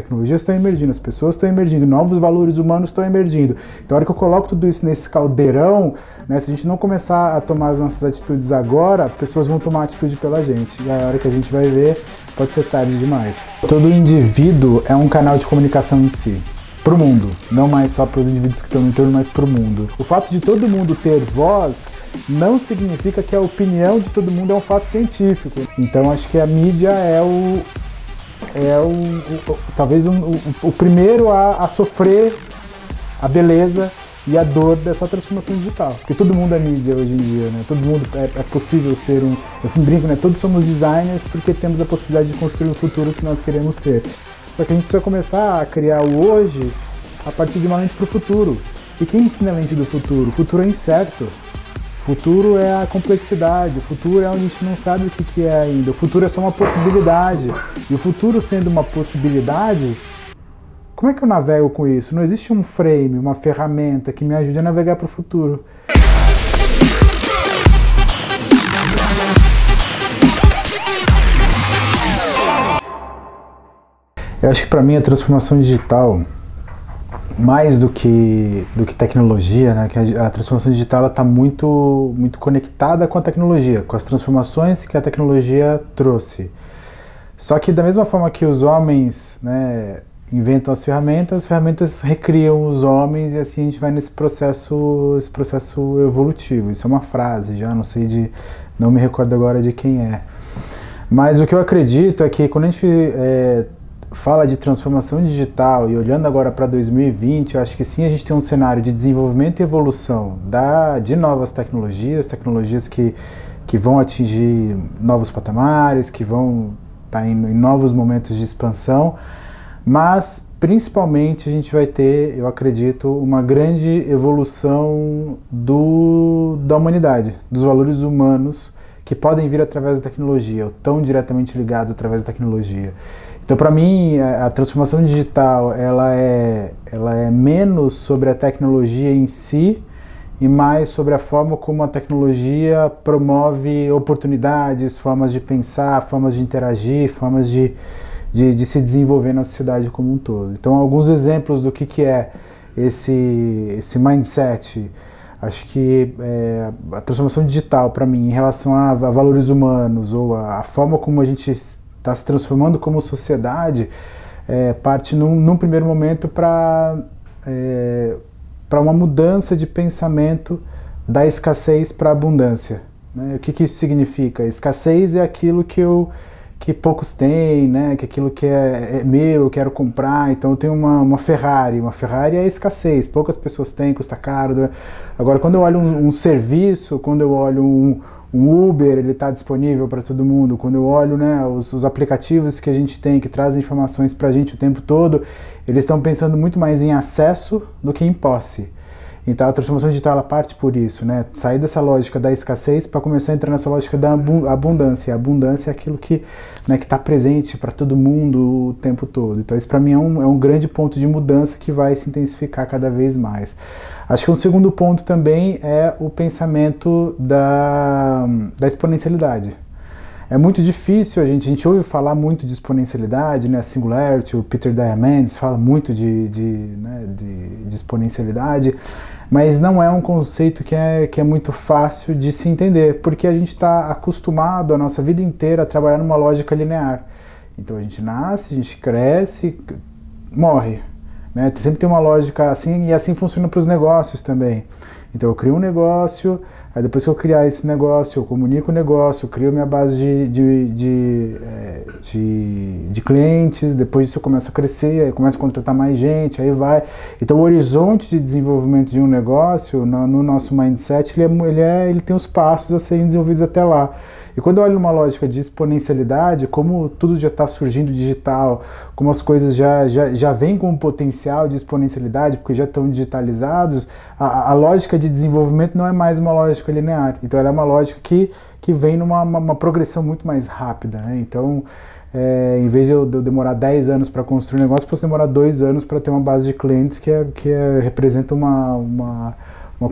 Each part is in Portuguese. tecnologias estão emergindo, as pessoas estão emergindo, novos valores humanos estão emergindo. Então, a hora que eu coloco tudo isso nesse caldeirão, né, se a gente não começar a tomar as nossas atitudes agora, pessoas vão tomar atitude pela gente. E aí, a hora que a gente vai ver, pode ser tarde demais. Todo indivíduo é um canal de comunicação em si. Para o mundo, não mais só para os indivíduos que estão no entorno, mas para o mundo. O fato de todo mundo ter voz não significa que a opinião de todo mundo é um fato científico. Então acho que a mídia é talvez o primeiro a sofrer a beleza e a dor dessa transformação digital. Porque todo mundo é mídia hoje em dia, né? Todo mundo é possível ser um... Eu brinco, né? Todos somos designers porque temos a possibilidade de construir o futuro que nós queremos ter. Só que a gente precisa começar a criar o hoje a partir de uma lente para o futuro. E quem ensina a lente do futuro? O futuro é incerto. O futuro é a complexidade. O futuro é onde a gente não sabe o que é ainda. O futuro é só uma possibilidade. E o futuro sendo uma possibilidade, como é que eu navego com isso? Não existe um frame, uma ferramenta que me ajude a navegar para o futuro. Eu acho que para mim a transformação digital, mais do que tecnologia, né? Que a transformação digital está muito conectada com a tecnologia, com as transformações que a tecnologia trouxe. Só que da mesma forma que os homens, né, inventam as ferramentas recriam os homens e assim a gente vai nesse processo, evolutivo. Isso é uma frase, já não sei não me recordo agora de quem é. Mas o que eu acredito é que quando a gente fala de transformação digital e olhando agora para 2020, eu acho que sim, a gente tem um cenário de desenvolvimento e evolução de novas tecnologias, tecnologias que vão atingir novos patamares, que vão estar em novos momentos de expansão, mas principalmente a gente vai ter, eu acredito, uma grande evolução da humanidade, dos valores humanos que podem vir através da tecnologia, ou tão diretamente ligados através da tecnologia. Então, para mim, a transformação digital ela é menos sobre a tecnologia em si e mais sobre a forma como a tecnologia promove oportunidades, formas de pensar, formas de interagir, formas de se desenvolver na sociedade como um todo. Então, alguns exemplos do que é esse mindset. Acho que a transformação digital, para mim, em relação a valores humanos ou a forma como a gente está se transformando como sociedade, parte num primeiro momento para uma mudança de pensamento da escassez para a abundância, né? O que isso significa? Escassez é aquilo que poucos têm, né? Que aquilo que é meu, eu quero comprar. Então eu tenho uma Ferrari. Uma Ferrari é escassez, poucas pessoas têm, custa caro, né? Agora, quando eu olho um serviço, quando eu olho um Uber, ele está disponível para todo mundo. Quando eu olho, né, os aplicativos que a gente tem, que trazem informações para a gente o tempo todo, eles estão pensando muito mais em acesso do que em posse. Então a transformação digital ela parte por isso, né? Sair dessa lógica da escassez para começar a entrar nessa lógica da abundância. A abundância é aquilo que, né, que está presente para todo mundo o tempo todo. Então isso para mim é um grande ponto de mudança que vai se intensificar cada vez mais. Acho que um segundo ponto também é o pensamento da exponencialidade. É muito difícil, a gente ouve falar muito de exponencialidade, né? Singularity, o Peter Diamandis fala muito de exponencialidade, mas não é um conceito que é muito fácil de se entender, porque a gente está acostumado a nossa vida inteira a trabalhar numa lógica linear. Então a gente nasce, a gente cresce, morre. Né? Sempre tem uma lógica assim, e assim funciona para os negócios também. Então eu crio um negócio, aí depois que eu criar esse negócio, eu comunico o negócio, eu crio minha base de clientes, depois disso eu começo a crescer, aí eu começo a contratar mais gente, aí vai. Então o horizonte de desenvolvimento de um negócio, no nosso mindset, ele tem os passos a serem desenvolvidos até lá. E quando eu olho numa lógica de exponencialidade, como tudo já está surgindo digital, como as coisas já vêm com um potencial de exponencialidade, porque já estão digitalizados, a lógica de desenvolvimento não é mais uma lógica linear. Então ela é uma lógica que vem numa progressão muito mais rápida, né? Então, em vez de eu demorar 10 anos para construir um negócio, eu posso demorar 2 anos para ter uma base de clientes que representa uma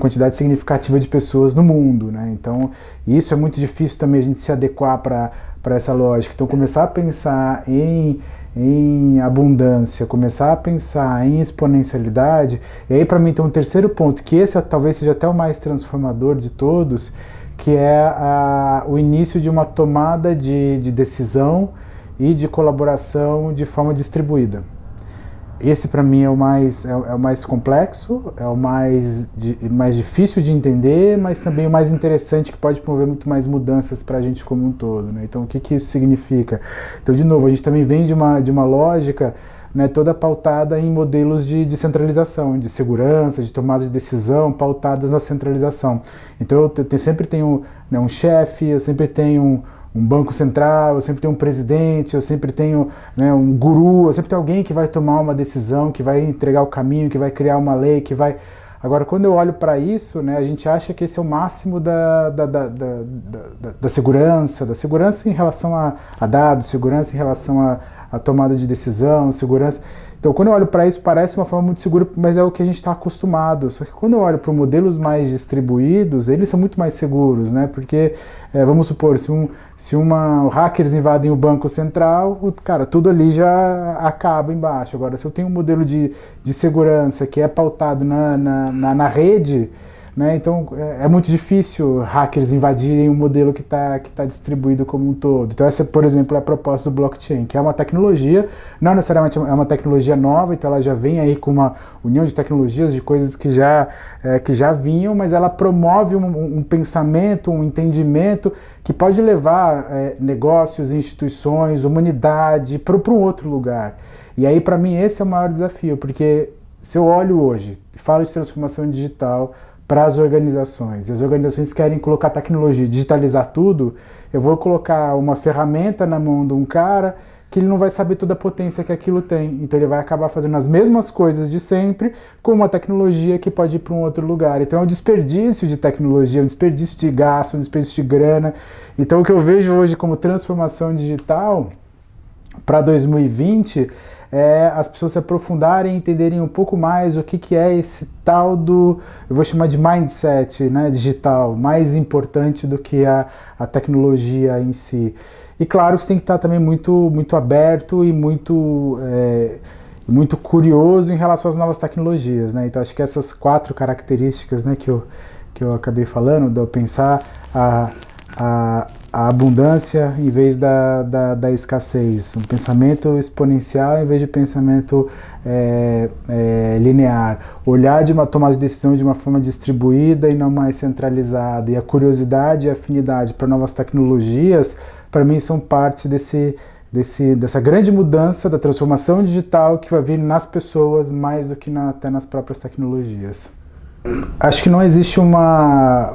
quantidade significativa de pessoas no mundo, né? Então, isso é muito difícil também a gente se adequar para essa lógica. Então, começar a pensar em em abundância, começar a pensar em exponencialidade. E aí para mim tem um terceiro ponto, que esse talvez seja até o mais transformador de todos, que é o início de uma tomada de decisão e de colaboração de forma distribuída. Esse para mim é o mais complexo, é o mais difícil de entender, mas também o mais interessante, que pode promover muito mais mudanças para a gente como um todo, né? Então o que isso significa? Então, de novo, a gente também vem de uma lógica, né, toda pautada em modelos de centralização, de segurança, de tomada de decisão, pautadas na centralização. Então eu sempre tenho, né, um chefe, eu sempre tenho um banco central, eu sempre tenho um presidente, eu sempre tenho, né, um guru, eu sempre tenho alguém que vai tomar uma decisão, que vai entregar o caminho, que vai criar uma lei, que vai... Agora, quando eu olho para isso, né, a gente acha que esse é o máximo da segurança, da segurança em relação a dados, segurança em relação a tomada de decisão, segurança... Então, quando eu olho para isso, parece uma forma muito segura, mas é o que a gente está acostumado. Só que quando eu olho para modelos mais distribuídos, eles são muito mais seguros, né? Porque, vamos supor, se hackers invadem o banco central, cara, tudo ali já acaba embaixo. Agora, se eu tenho um modelo de segurança que é pautado na rede, né? Então, é muito difícil hackers invadirem um modelo que tá distribuído como um todo. Então, essa, por exemplo, é a proposta do blockchain, que é uma tecnologia, não necessariamente é uma tecnologia nova, então ela já vem aí com uma união de tecnologias, de coisas que já vinham, mas ela promove um pensamento, um entendimento que pode levar negócios, instituições, humanidade para um outro lugar. E aí, para mim, esse é o maior desafio, porque se eu olho hoje e falo de transformação digital para as organizações, e as organizações querem colocar tecnologia, digitalizar tudo, eu vou colocar uma ferramenta na mão de um cara que ele não vai saber toda a potência que aquilo tem, então ele vai acabar fazendo as mesmas coisas de sempre com uma tecnologia que pode ir para um outro lugar. Então é um desperdício de tecnologia, um desperdício de gasto, um desperdício de grana. Então o que eu vejo hoje como transformação digital para 2020 é as pessoas se aprofundarem e entenderem um pouco mais o que é esse tal do, eu vou chamar de mindset, né, digital, mais importante do que a tecnologia em si. E claro, você tem que estar também muito aberto e muito curioso em relação às novas tecnologias, né? Então acho que essas quatro características, né, que eu acabei falando, de eu pensar a abundância em vez da escassez, um pensamento exponencial em vez de pensamento linear, olhar de uma tomada de decisão de uma forma distribuída e não mais centralizada, e a curiosidade e a afinidade para novas tecnologias, para mim são parte dessa grande mudança da transformação digital que vai vir nas pessoas mais do que até nas próprias tecnologias. Acho que não existe uma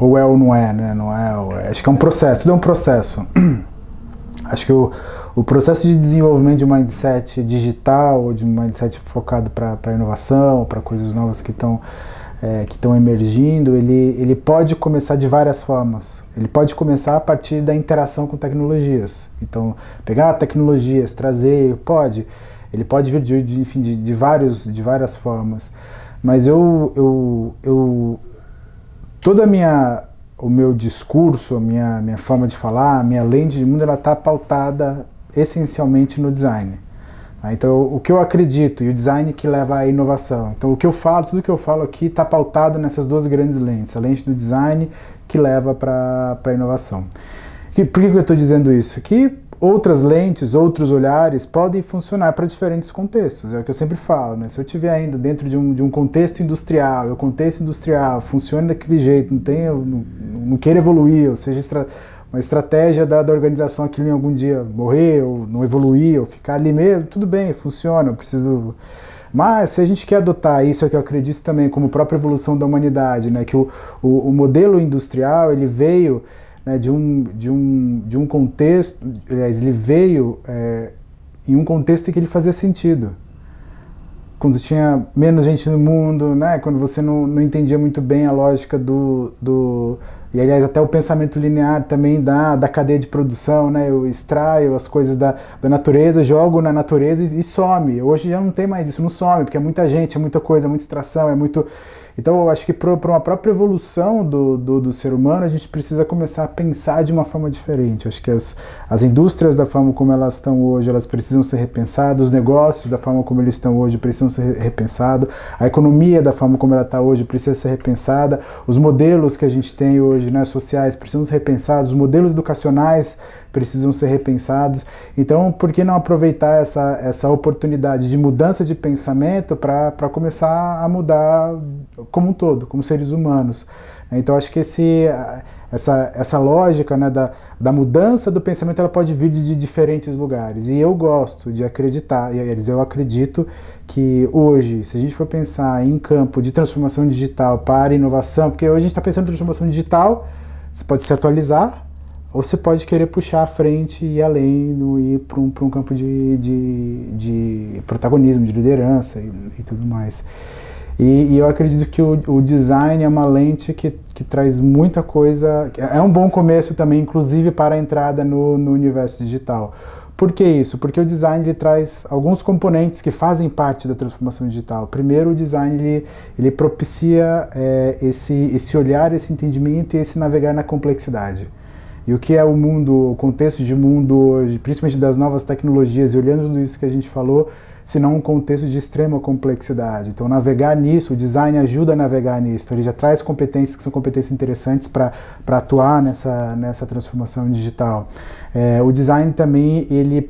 ou é ou não é, né? Não é. Acho que é um processo, tudo é um processo. Acho que o processo de desenvolvimento de um mindset digital, ou de um mindset focado para inovação, para coisas novas que estão emergindo, ele pode começar de várias formas. Ele pode começar a partir da interação com tecnologias. Então, pegar tecnologias, trazer, pode. Ele pode vir de várias formas. Mas todo o meu discurso, a minha forma de falar, a minha lente de mundo, ela está pautada essencialmente no design. Então, o que eu acredito e o design que leva à inovação. Então, o que eu falo, tudo que eu falo aqui está pautado nessas duas grandes lentes. A lente do design que leva para a inovação. Por que eu estou dizendo isso? Que outras lentes, outros olhares podem funcionar para diferentes contextos. É o que eu sempre falo, né? Se eu estiver ainda dentro de um contexto industrial, e o contexto industrial funciona daquele jeito, não queira evoluir, ou seja, uma estratégia da organização aquilo em algum dia morrer, ou não evoluir, ou ficar ali mesmo, tudo bem, funciona, eu preciso... Mas se a gente quer adotar isso, é que eu acredito também, como própria evolução da humanidade, né? Que o modelo industrial, ele veio... De um contexto, aliás, ele veio em um contexto em que ele fazia sentido. Quando tinha menos gente no mundo, né? Quando você não entendia muito bem a lógica e aliás, até o pensamento linear também da cadeia de produção, né? Eu extraio as coisas da natureza, jogo na natureza e some. Hoje já não tem mais isso, não some, porque é muita gente, é muita coisa, é muita extração, é muito... Então eu acho que para uma própria evolução do ser humano, a gente precisa começar a pensar de uma forma diferente. Eu acho que as indústrias, da forma como elas estão hoje, elas precisam ser repensadas, os negócios, da forma como eles estão hoje, precisam ser repensados, a economia, da forma como ela está hoje, precisa ser repensada, os modelos que a gente tem hoje, né, sociais, precisam ser repensados, os modelos educacionais precisam ser repensados. Então, por que não aproveitar essa oportunidade de mudança de pensamento para começar a mudar como um todo, como seres humanos? Então, acho que essa lógica, né, da mudança do pensamento, ela pode vir de diferentes lugares. E eu gosto de acreditar, e eu acredito que hoje, se a gente for pensar em campo de transformação digital para inovação, porque hoje a gente está pensando em transformação digital, você pode se atualizar, ou você pode querer puxar à frente e além, ir para um campo de protagonismo, de liderança e tudo mais. E eu acredito que o design é uma lente que traz muita coisa, é um bom começo também, inclusive para a entrada no universo digital. Por que isso? Porque o design ele traz alguns componentes que fazem parte da transformação digital. Primeiro, o design ele propicia esse olhar, esse entendimento e esse navegar na complexidade. E o que é o mundo, o contexto de mundo hoje, principalmente das novas tecnologias, e olhando tudo isso que a gente falou, senão um contexto de extrema complexidade. Então, navegar nisso, o design ajuda a navegar nisso. Então, ele já traz competências que são competências interessantes para atuar nessa transformação digital. O design também, ele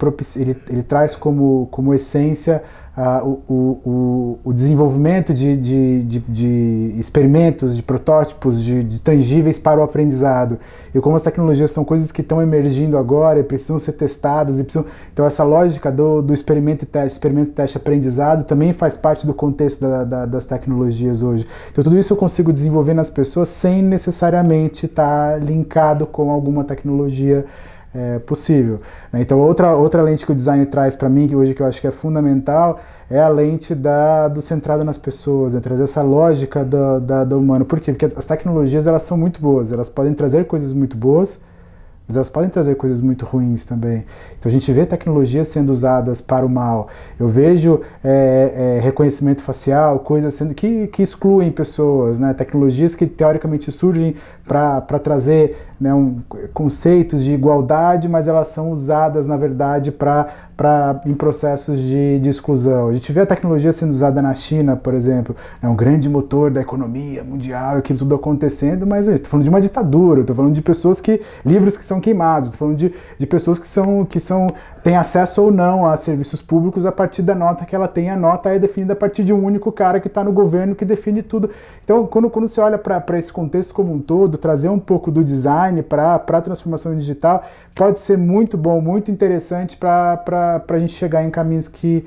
traz como essência o desenvolvimento de experimentos, de protótipos, de tangíveis para o aprendizado. E como as tecnologias são coisas que estão emergindo agora e precisam ser testadas, então essa lógica do experimento, teste, aprendizado também faz parte do contexto das tecnologias hoje. Então tudo isso eu consigo desenvolver nas pessoas sem necessariamente estar linkado com alguma tecnologia possível. Então outra lente que o design traz para mim, que hoje que eu acho que é fundamental, é a lente do centrado nas pessoas, né? Trazer essa lógica do humano. Por quê? Porque as tecnologias, elas são muito boas, elas podem trazer coisas muito boas, mas elas podem trazer coisas muito ruins também. Então a gente vê tecnologias sendo usadas para o mal. Eu vejo reconhecimento facial, coisas sendo que excluem pessoas, né? Tecnologias que teoricamente surgem para trazer, né, conceitos de igualdade, mas elas são usadas, na verdade, em processos de exclusão. A gente vê a tecnologia sendo usada na China, por exemplo, é um grande motor da economia mundial, aquilo tudo acontecendo, mas eu estou falando de uma ditadura, eu estou falando de pessoas livros que são queimados, estou falando de pessoas que têm acesso ou não a serviços públicos a partir da nota que ela tem. A nota é definida a partir de um único cara que está no governo, que define tudo. Então, quando você olha para esse contexto como um todo, trazer um pouco do design para a transformação digital pode ser muito bom, muito interessante para a gente chegar em caminhos que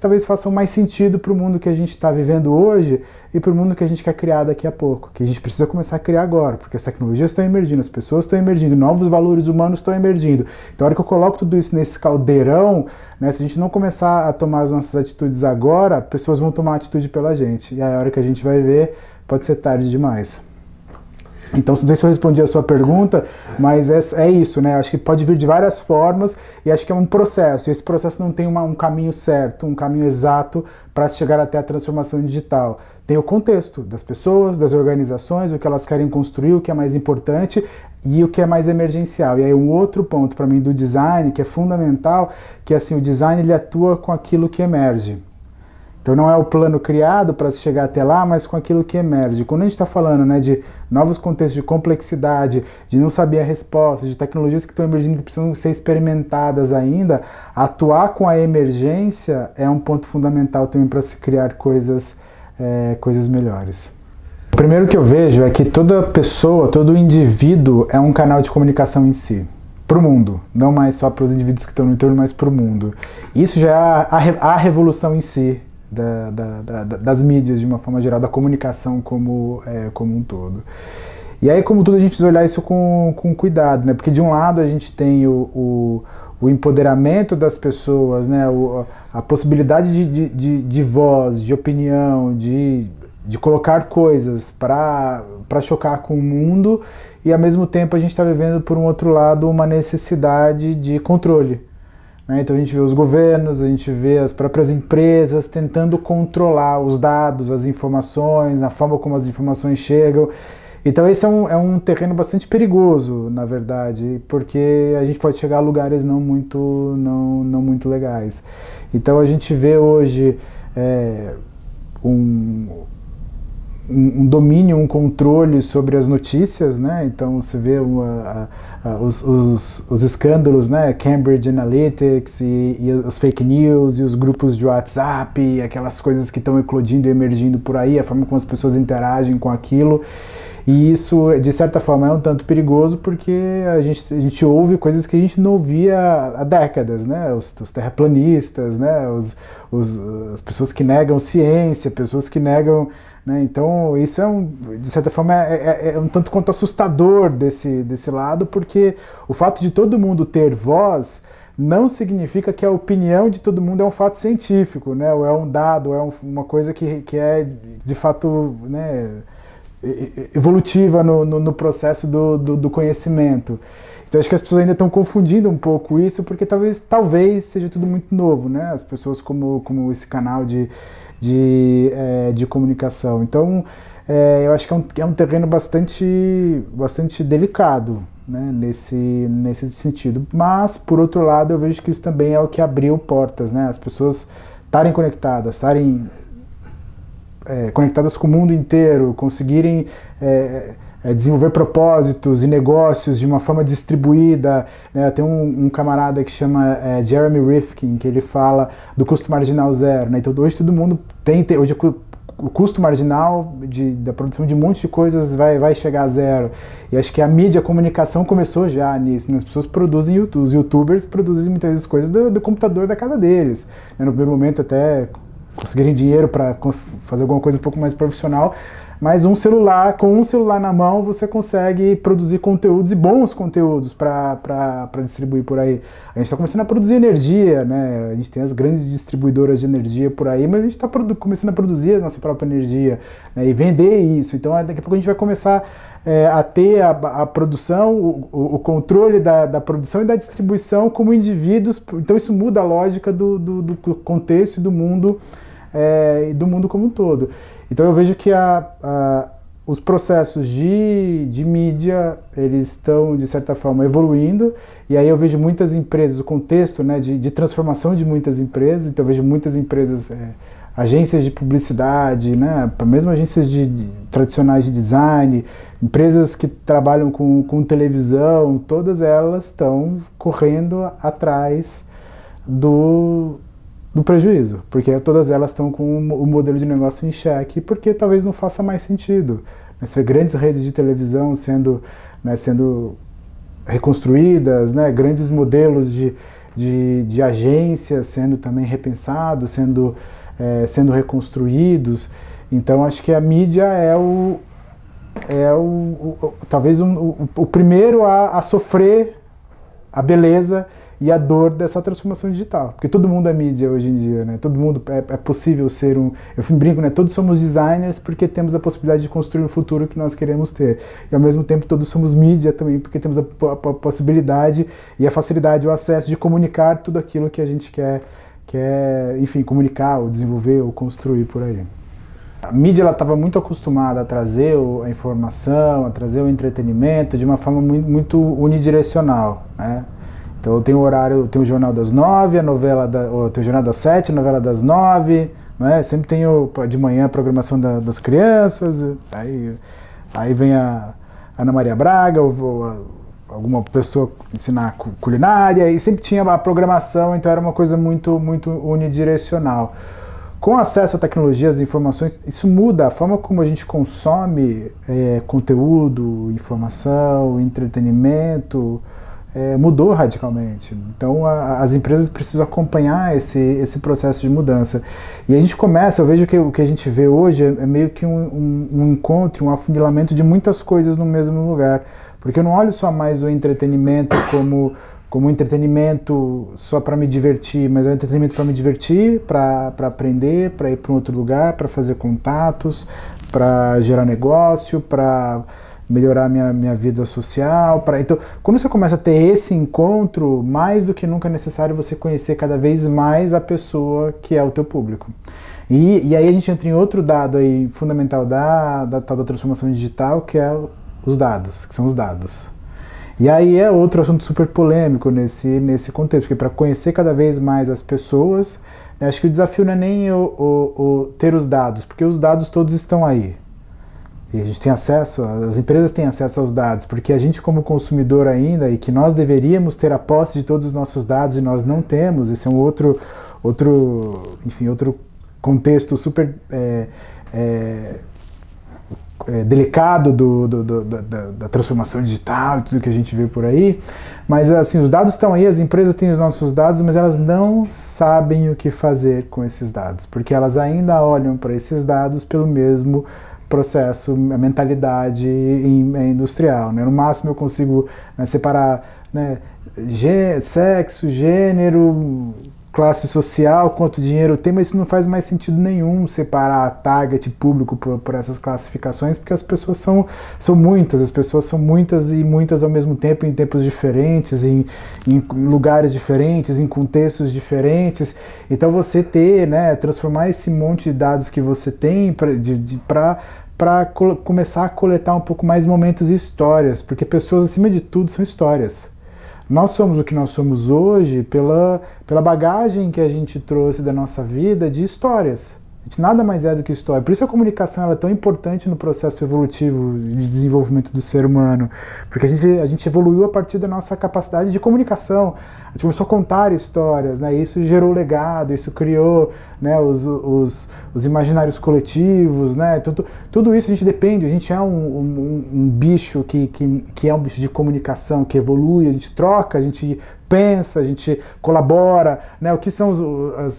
talvez façam mais sentido para o mundo que a gente está vivendo hoje e para o mundo que a gente quer criar daqui a pouco, que a gente precisa começar a criar agora, porque as tecnologias estão emergindo, as pessoas estão emergindo, novos valores humanos estão emergindo. Então, a hora que eu coloco tudo isso nesse caldeirão, né, se a gente não começar a tomar as nossas atitudes agora, pessoas vão tomar atitude pela gente, e aí a hora que a gente vai ver, pode ser tarde demais. Então, não sei se eu respondi a sua pergunta, mas é isso, né? Acho que pode vir de várias formas e acho que é um processo. E esse processo não tem um caminho certo, um caminho exato para chegar até a transformação digital. Tem o contexto das pessoas, das organizações, o que elas querem construir, o que é mais importante e o que é mais emergencial. E aí um outro ponto para mim do design, que é fundamental, que assim, o design ele atua com aquilo que emerge. Então não é o plano criado para se chegar até lá, mas com aquilo que emerge. Quando a gente está falando, né, de novos contextos de complexidade, de não saber a resposta, de tecnologias que estão emergindo que precisam ser experimentadas ainda, atuar com a emergência é um ponto fundamental também para se criar coisas melhores. O primeiro que eu vejo é que toda pessoa, todo indivíduo é um canal de comunicação em si. Para o mundo, não mais só para os indivíduos que estão no entorno, mas para o mundo. Isso já é a revolução em si. Das mídias de uma forma geral, da comunicação como um todo. E aí, como tudo, a gente precisa olhar isso com cuidado, né? Porque de um lado a gente tem o empoderamento das pessoas, né? A possibilidade de voz, de opinião, de colocar coisas para chocar com o mundo, e ao mesmo tempo a gente está vivendo, por um outro lado, uma necessidade de controle. Né? Então a gente vê os governos, a gente vê as próprias empresas tentando controlar os dados, as informações, a forma como as informações chegam. Então esse é um terreno bastante perigoso, na verdade, porque a gente pode chegar a lugares não muito legais. Então a gente vê hoje um domínio, um controle sobre as notícias, né? Então você vê os escândalos, né? Cambridge Analytica e as fake news e os grupos de WhatsApp, e aquelas coisas que estão eclodindo e emergindo por aí, a forma como as pessoas interagem com aquilo. E isso, de certa forma, é um tanto perigoso porque a gente ouve coisas que a gente não ouvia há décadas, né? Os terraplanistas, né? As pessoas que negam ciência, pessoas que negam... Né? Então, isso é de certa forma, é um tanto quanto assustador desse lado, porque o fato de todo mundo ter voz não significa que a opinião de todo mundo é um fato científico, né? Ou é um dado, ou é uma coisa que é, de fato... né? Evolutiva no processo do conhecimento. Então acho que as pessoas ainda estão confundindo um pouco isso, porque talvez seja tudo muito novo, né? As pessoas como esse canal de comunicação. Então eu acho que é um terreno bastante delicado, né? Nesse sentido. Mas, por outro lado, eu vejo que isso também é o que abriu portas, né? As pessoas estarem conectadas, estarem... conectadas com o mundo inteiro, conseguirem desenvolver propósitos e negócios de uma forma distribuída. Né? Tem um camarada que chama Jeremy Rifkin, que ele fala do custo marginal zero. Né? Então hoje todo mundo tem hoje o custo marginal da produção de um monte de coisas vai chegar a zero. E acho que a mídia, a comunicação começou já nisso. Né? As pessoas produzem, os youtubers produzem muitas vezes coisas do computador da casa deles. Né? No primeiro momento até... conseguirem dinheiro para fazer alguma coisa um pouco mais profissional, mas com um celular na mão você consegue produzir conteúdos e bons conteúdos para distribuir por aí. A gente está começando a produzir energia, né? A gente tem as grandes distribuidoras de energia por aí, mas a gente está começando a produzir a nossa própria energia, né? E vender isso. Então daqui a pouco a gente vai começar a ter a produção, o controle da produção e da distribuição como indivíduos. Então isso muda a lógica do contexto e do mundo como um todo. Então eu vejo que os processos de mídia, eles estão, de certa forma, evoluindo, e aí eu vejo muitas empresas, o contexto, né, de transformação de muitas empresas. Então eu vejo muitas empresas, agências de publicidade, né, mesmo agências tradicionais de design, empresas que trabalham com televisão, todas elas estão correndo atrás do prejuízo, porque todas elas estão com o modelo de negócio em xeque, porque talvez não faça mais sentido. Né? Grandes redes de televisão sendo reconstruídas, né? Grandes modelos de agências sendo também repensados, sendo reconstruídos. Então acho que a mídia é talvez o primeiro a sofrer a beleza e a dor dessa transformação digital, porque todo mundo é mídia hoje em dia, né? Todo mundo é possível ser eu brinco, né? Todos somos designers porque temos a possibilidade de construir o futuro que nós queremos ter, e ao mesmo tempo todos somos mídia também porque temos a possibilidade e a facilidade, o acesso de comunicar tudo aquilo que a gente quer, enfim, comunicar, ou desenvolver, ou construir por aí. A mídia, ela estava muito acostumada a trazer a informação, a trazer o entretenimento de uma forma muito, muito unidirecional, né? Então eu tenho o horário, eu tenho o jornal das 9, eu tenho o jornal das 7, a novela das 9, né? Sempre tenho de manhã a programação das crianças, aí vem a Ana Maria Braga, alguma pessoa ensinar culinária, e sempre tinha a programação, então era uma coisa muito, muito unidirecional. Com acesso à tecnologia, às informações, isso muda a forma como a gente consome conteúdo, informação, entretenimento. Mudou radicalmente. Então as empresas precisam acompanhar esse processo de mudança. E a gente começa, eu vejo que o que a gente vê hoje é meio que um encontro, um afunilamento de muitas coisas no mesmo lugar. Porque eu não olho só mais o entretenimento como entretenimento só para me divertir, mas é um entretenimento para me divertir, para aprender, para ir para um outro lugar, para fazer contatos, para gerar negócio, para melhorar minha vida social. Então, quando você começa a ter esse encontro, mais do que nunca é necessário você conhecer cada vez mais a pessoa que é o teu público. E aí a gente entra em outro dado aí, fundamental da tal da transformação digital, que é os dados, que são os dados. E aí é outro assunto super polêmico nesse contexto, porque para conhecer cada vez mais as pessoas, né, acho que o desafio não é nem ter os dados, porque os dados todos estão aí. E a gente tem acesso, as empresas têm acesso aos dados, porque a gente como consumidor ainda, e que nós deveríamos ter a posse de todos os nossos dados e nós não temos, esse é um outro contexto super delicado da transformação digital e tudo que a gente vê por aí, mas assim, os dados estão aí, as empresas têm os nossos dados, mas elas não sabem o que fazer com esses dados, porque elas ainda olham para esses dados pelo mesmo processo, a mentalidade industrial, né? No máximo eu consigo, né, separar, né, sexo, gênero, classe social, quanto dinheiro tem, mas isso não faz mais sentido nenhum separar target público por essas classificações, porque as pessoas são muitas, as pessoas são muitas e muitas ao mesmo tempo, em tempos diferentes, em lugares diferentes, em contextos diferentes. Então você ter, né, transformar esse monte de dados que você tem para começar a coletar um pouco mais momentos e histórias, porque pessoas acima de tudo são histórias. Nós somos o que nós somos hoje pela bagagem que a gente trouxe da nossa vida de histórias. A gente nada mais é do que história. Por isso a comunicação ela é tão importante no processo evolutivo de desenvolvimento do ser humano. Porque a gente evoluiu a partir da nossa capacidade de comunicação. A gente começou a contar histórias, né? Isso gerou legado, isso criou, né, os imaginários coletivos, né? Tudo isso a gente depende, a gente é um bicho que é um bicho de comunicação, que evolui, a gente troca, a gente pensa, a gente colabora, né? O que são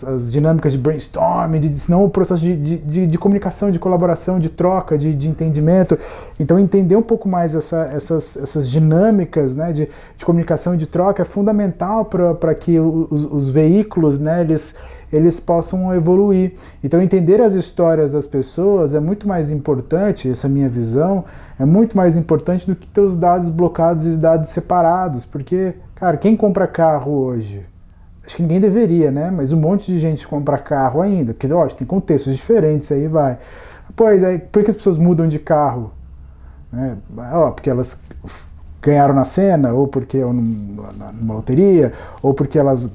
as dinâmicas de brainstorming, senão o processo de comunicação, de colaboração, de troca, de entendimento. Então entender um pouco mais essas dinâmicas, né, de comunicação e de troca é fundamental para que os veículos, né, eles possam evoluir. Então entender as histórias das pessoas é muito mais importante, essa é a minha visão, é muito mais importante do que ter os dados blocados e dados separados, porque, cara, quem compra carro hoje? Acho que ninguém deveria, né? Mas um monte de gente compra carro ainda, porque, ó, tem contextos diferentes, aí vai. Pois, aí, por que as pessoas mudam de carro? Né? Ó, porque elas ganharam na Sena, ou porque numa loteria, ou porque elas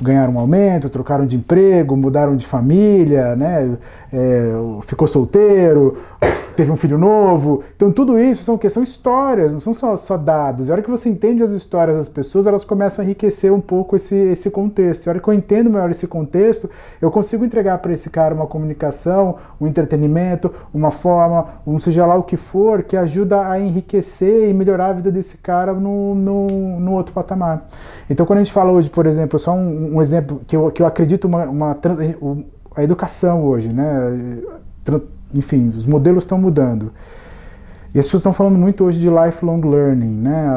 ganharam um aumento, trocaram de emprego, mudaram de família, né? Ficou solteiro, teve um filho novo. Então tudo isso são o quê? São histórias, não são só dados. E a hora que você entende as histórias das pessoas, elas começam a enriquecer um pouco esse contexto. E a hora que eu entendo melhor esse contexto, eu consigo entregar para esse cara uma comunicação, um entretenimento, uma forma, seja lá o que for, que ajuda a enriquecer e melhorar a vida desse cara no outro patamar. Então quando a gente fala hoje, por exemplo, só um exemplo que eu acredito, a educação hoje, né? Enfim, os modelos estão mudando. E as pessoas estão falando muito hoje de lifelong learning, né?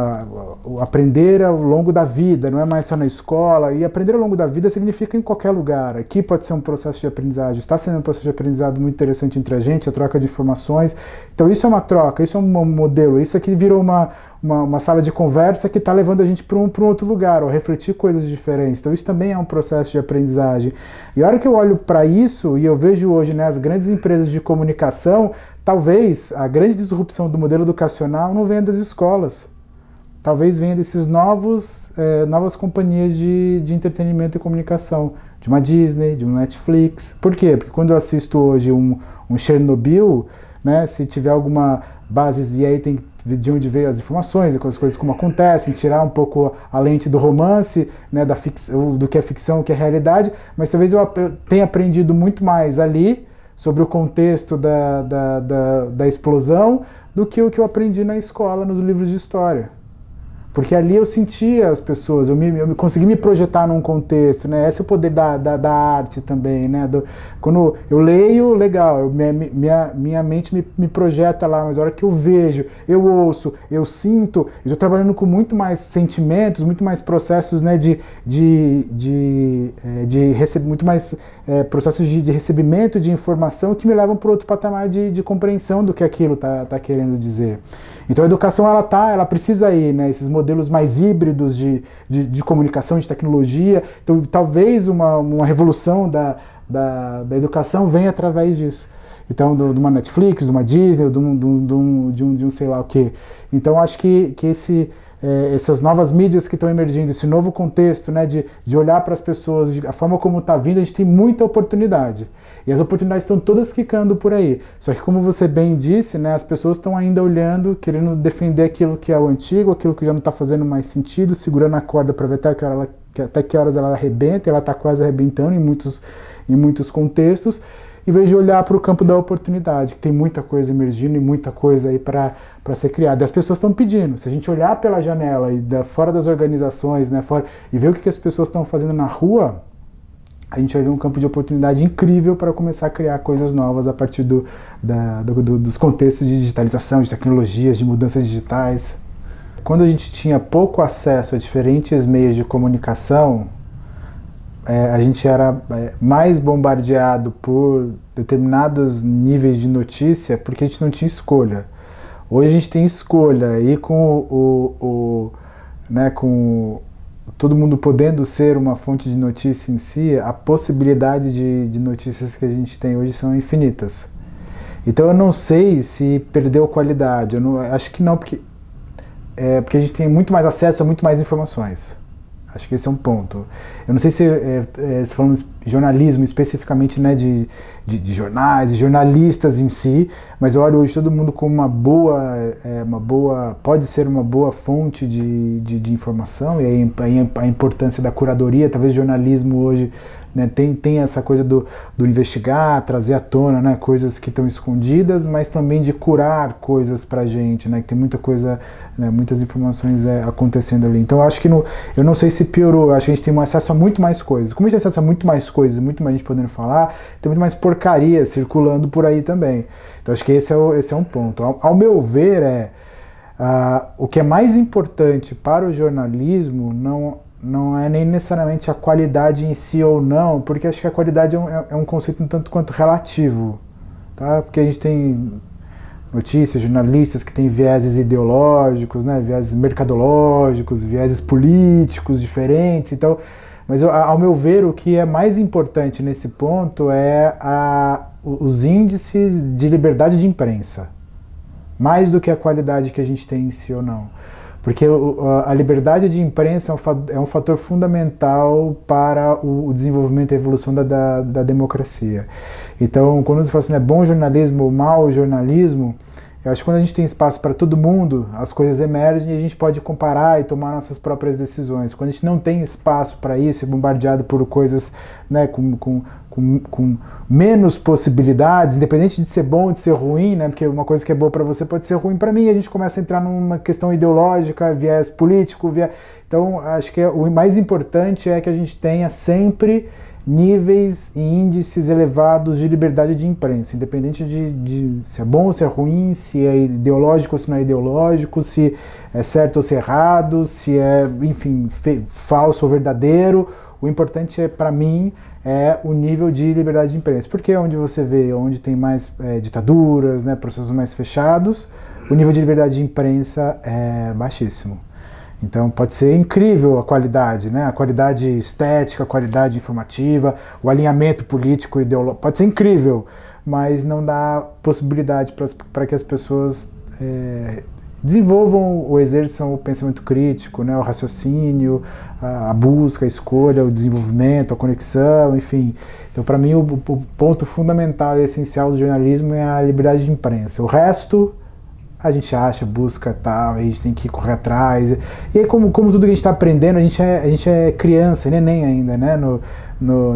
Aprender ao longo da vida, não é mais só na escola. E aprender ao longo da vida significa em qualquer lugar. Aqui pode ser um processo de aprendizagem, está sendo um processo de aprendizado muito interessante entre a gente, a troca de informações. Então isso é uma troca, isso é um modelo, isso aqui virou uma sala de conversa que está levando a gente para um outro lugar, ou refletir coisas diferentes. Então isso também é um processo de aprendizagem. E a hora que eu olho para isso, e eu vejo hoje, né, as grandes empresas de comunicação, talvez a grande disrupção do modelo educacional não venha das escolas. Talvez venha desses novas companhias de entretenimento e comunicação, de uma Disney, de um Netflix. Por quê? Porque quando eu assisto hoje um Chernobyl, né, se tiver alguma base, e aí tem de onde veio as informações, as coisas como acontecem, tirar um pouco a lente do romance, né, do que é ficção, o que é realidade, mas talvez eu tenha aprendido muito mais ali sobre o contexto da explosão do que o que eu aprendi na escola, nos livros de história. Porque ali eu sentia as pessoas, eu consegui me projetar num contexto, né? Esse é o poder da arte também, né? Quando eu leio, legal, minha mente me projeta lá, mas a hora que eu vejo, eu ouço, eu sinto, eu estou trabalhando com muito mais sentimentos, muito mais processos, né, muito mais processos de recebimento de informação que me levam para outro patamar de compreensão do que aquilo está querendo dizer. Então a educação ela precisa ir, né, esses modelos mais híbridos de comunicação, de tecnologia. Então talvez uma revolução da educação venha através disso. Então, de uma Netflix, de uma Disney, de um sei lá o quê. Então, acho que essas novas mídias que estão emergindo, esse novo contexto, né, de olhar para as pessoas, a forma como está vindo, a gente tem muita oportunidade. E as oportunidades estão todas quicando por aí. Só que, como você bem disse, né, as pessoas estão ainda olhando, querendo defender aquilo que é o antigo, aquilo que já não está fazendo mais sentido, segurando a corda para ver até que horas ela arrebenta, e ela está quase arrebentando em muitos contextos, em vez de olhar para o campo da oportunidade, que tem muita coisa emergindo e muita coisa aí para ser criada. E as pessoas estão pedindo. Se a gente olhar pela janela e fora das organizações, né, fora, e ver o que as pessoas estão fazendo na rua, a gente vai ver um campo de oportunidade incrível para começar a criar coisas novas a partir dos contextos de digitalização, de tecnologias, de mudanças digitais. Quando a gente tinha pouco acesso a diferentes meios de comunicação, a gente era mais bombardeado por determinados níveis de notícia porque a gente não tinha escolha. Hoje a gente tem escolha, e com todo mundo podendo ser uma fonte de notícia em si, a possibilidade de notícias que a gente tem hoje são infinitas. Então eu não sei se perdeu qualidade, eu não, acho que não, porque a gente tem muito mais acesso a muito mais informações. Acho que esse é um ponto. Eu não sei se falando de jornalismo especificamente, né, de jornais, de jornalistas em si, mas eu olho hoje todo mundo como pode ser uma boa fonte de informação, e aí a importância da curadoria. Talvez o jornalismo hoje, né, tem essa coisa do investigar, trazer à tona, né, coisas que estão escondidas, mas também de curar coisas pra gente, né, que tem muita coisa, né, muitas informações acontecendo ali. Então acho que eu não sei se piorou, acho que a gente tem um acesso a muito mais coisas. Como a gente tem acesso a muito mais coisas, muito mais gente podendo falar, tem muito mais porcaria circulando por aí também. Então acho que esse é um ponto. Ao meu ver, o que é mais importante para o jornalismo não é nem necessariamente a qualidade em si ou não, porque acho que a qualidade é um conceito um tanto quanto relativo, tá? Porque a gente tem notícias, jornalistas que têm vieses ideológicos, né, vieses mercadológicos, vieses políticos diferentes, então, mas ao meu ver o que é mais importante nesse ponto é os índices de liberdade de imprensa, mais do que a qualidade que a gente tem em si ou não. Porque a liberdade de imprensa é um fator fundamental para o desenvolvimento e a evolução da democracia. Então, quando você fala assim, é bom jornalismo ou mau jornalismo, eu acho que quando a gente tem espaço para todo mundo, as coisas emergem e a gente pode comparar e tomar nossas próprias decisões. Quando a gente não tem espaço para isso, é bombardeado por coisas, né, com menos possibilidades, independente de ser bom, de ser ruim, né? Porque uma coisa que é boa para você pode ser ruim para mim, a gente começa a entrar numa questão ideológica, viés político, Então, acho que o mais importante é que a gente tenha sempre níveis e índices elevados de liberdade de imprensa, independente de se é bom ou se é ruim, se é ideológico ou se não é ideológico, se é certo ou se é errado, se é, enfim, falso ou verdadeiro. O importante, para mim, é o nível de liberdade de imprensa. Porque onde você vê, onde tem mais ditaduras, né, processos mais fechados, o nível de liberdade de imprensa é baixíssimo. Então pode ser incrível a qualidade, né, a qualidade estética, a qualidade informativa, o alinhamento político, ideológico, pode ser incrível, mas não dá possibilidade para que as pessoas desenvolvam ou exerçam o pensamento crítico, né, o raciocínio, a busca, a escolha, o desenvolvimento, a conexão, enfim. Então, para mim, o ponto fundamental e essencial do jornalismo é a liberdade de imprensa. O resto a gente acha, busca, tal, a gente tem que correr atrás. E aí, como tudo que a gente está aprendendo, a gente é criança, neném ainda, né,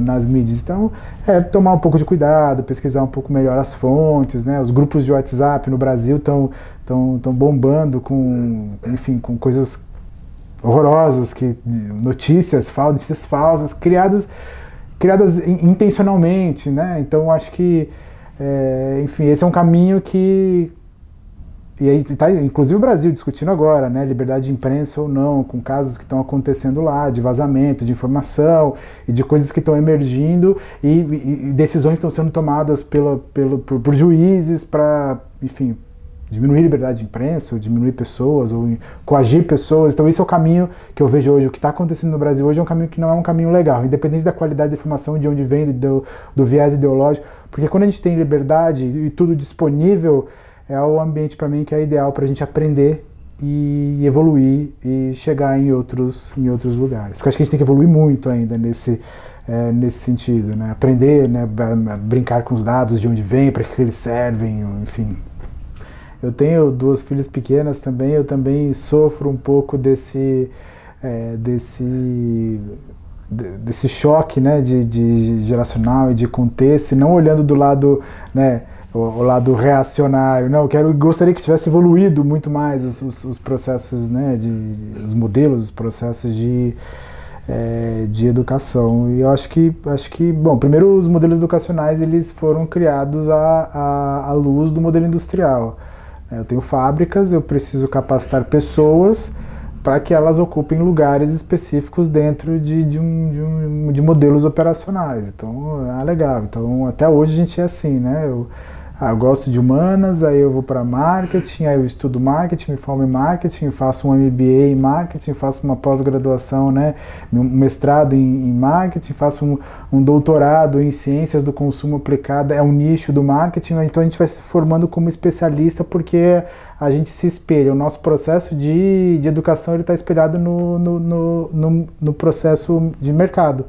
nas mídias. Então, tomar um pouco de cuidado, pesquisar um pouco melhor as fontes, né, os grupos de WhatsApp no Brasil estão bombando com, enfim, com coisas horrorosas, notícias falsas, criadas intencionalmente, né, então acho que, enfim, esse é um caminho que... E aí está, inclusive, o Brasil discutindo agora, né, liberdade de imprensa ou não, com casos que estão acontecendo lá, de vazamento, de informação, e de coisas que estão emergindo, e decisões estão sendo tomadas por juízes para, enfim, diminuir liberdade de imprensa, ou diminuir pessoas, ou coagir pessoas. Então esse é o caminho que eu vejo hoje. O que está acontecendo no Brasil hoje é um caminho que não é um caminho legal, independente da qualidade da informação, de onde vem, do viés ideológico. Porque quando a gente tem liberdade e tudo disponível, é o ambiente para mim que é ideal para a gente aprender e evoluir e chegar em outros lugares. Porque acho que a gente tem que evoluir muito ainda nesse sentido, né? Aprender, né, a brincar com os dados, de onde vem, para que eles servem, enfim. Eu tenho duas filhas pequenas também, eu também sofro um pouco desse choque, né, de geracional e de contexto, e não olhando do lado, né, o lado reacionário. Não, gostaria que tivesse evoluído muito mais os processos, né, os modelos, os processos de educação. E eu acho que, bom, primeiro os modelos educacionais eles foram criados à luz do modelo industrial. Eu tenho fábricas, eu preciso capacitar pessoas para que elas ocupem lugares específicos dentro de modelos operacionais. Então, é legal. Então, até hoje a gente é assim, né? Eu gosto de humanas, aí eu vou para marketing, aí eu estudo marketing, me formo em marketing, faço um MBA em marketing, faço uma pós-graduação, né, um mestrado em marketing, faço um doutorado em ciências do consumo aplicada, é um nicho do marketing. Então a gente vai se formando como especialista porque a gente se espelha, o nosso processo de educação está espelhado no processo de mercado.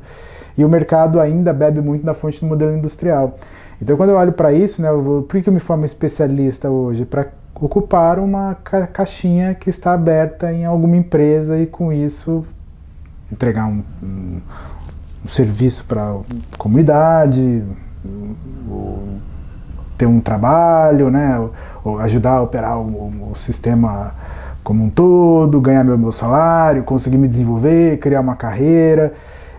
E o mercado ainda bebe muito da fonte do modelo industrial. Então, quando eu olho para isso, né, por que eu me formo especialista hoje? Para ocupar uma caixinha que está aberta em alguma empresa e, com isso, entregar um serviço para a comunidade, ter um trabalho, né, ou ajudar a operar o sistema como um todo, ganhar meu salário, conseguir me desenvolver, criar uma carreira.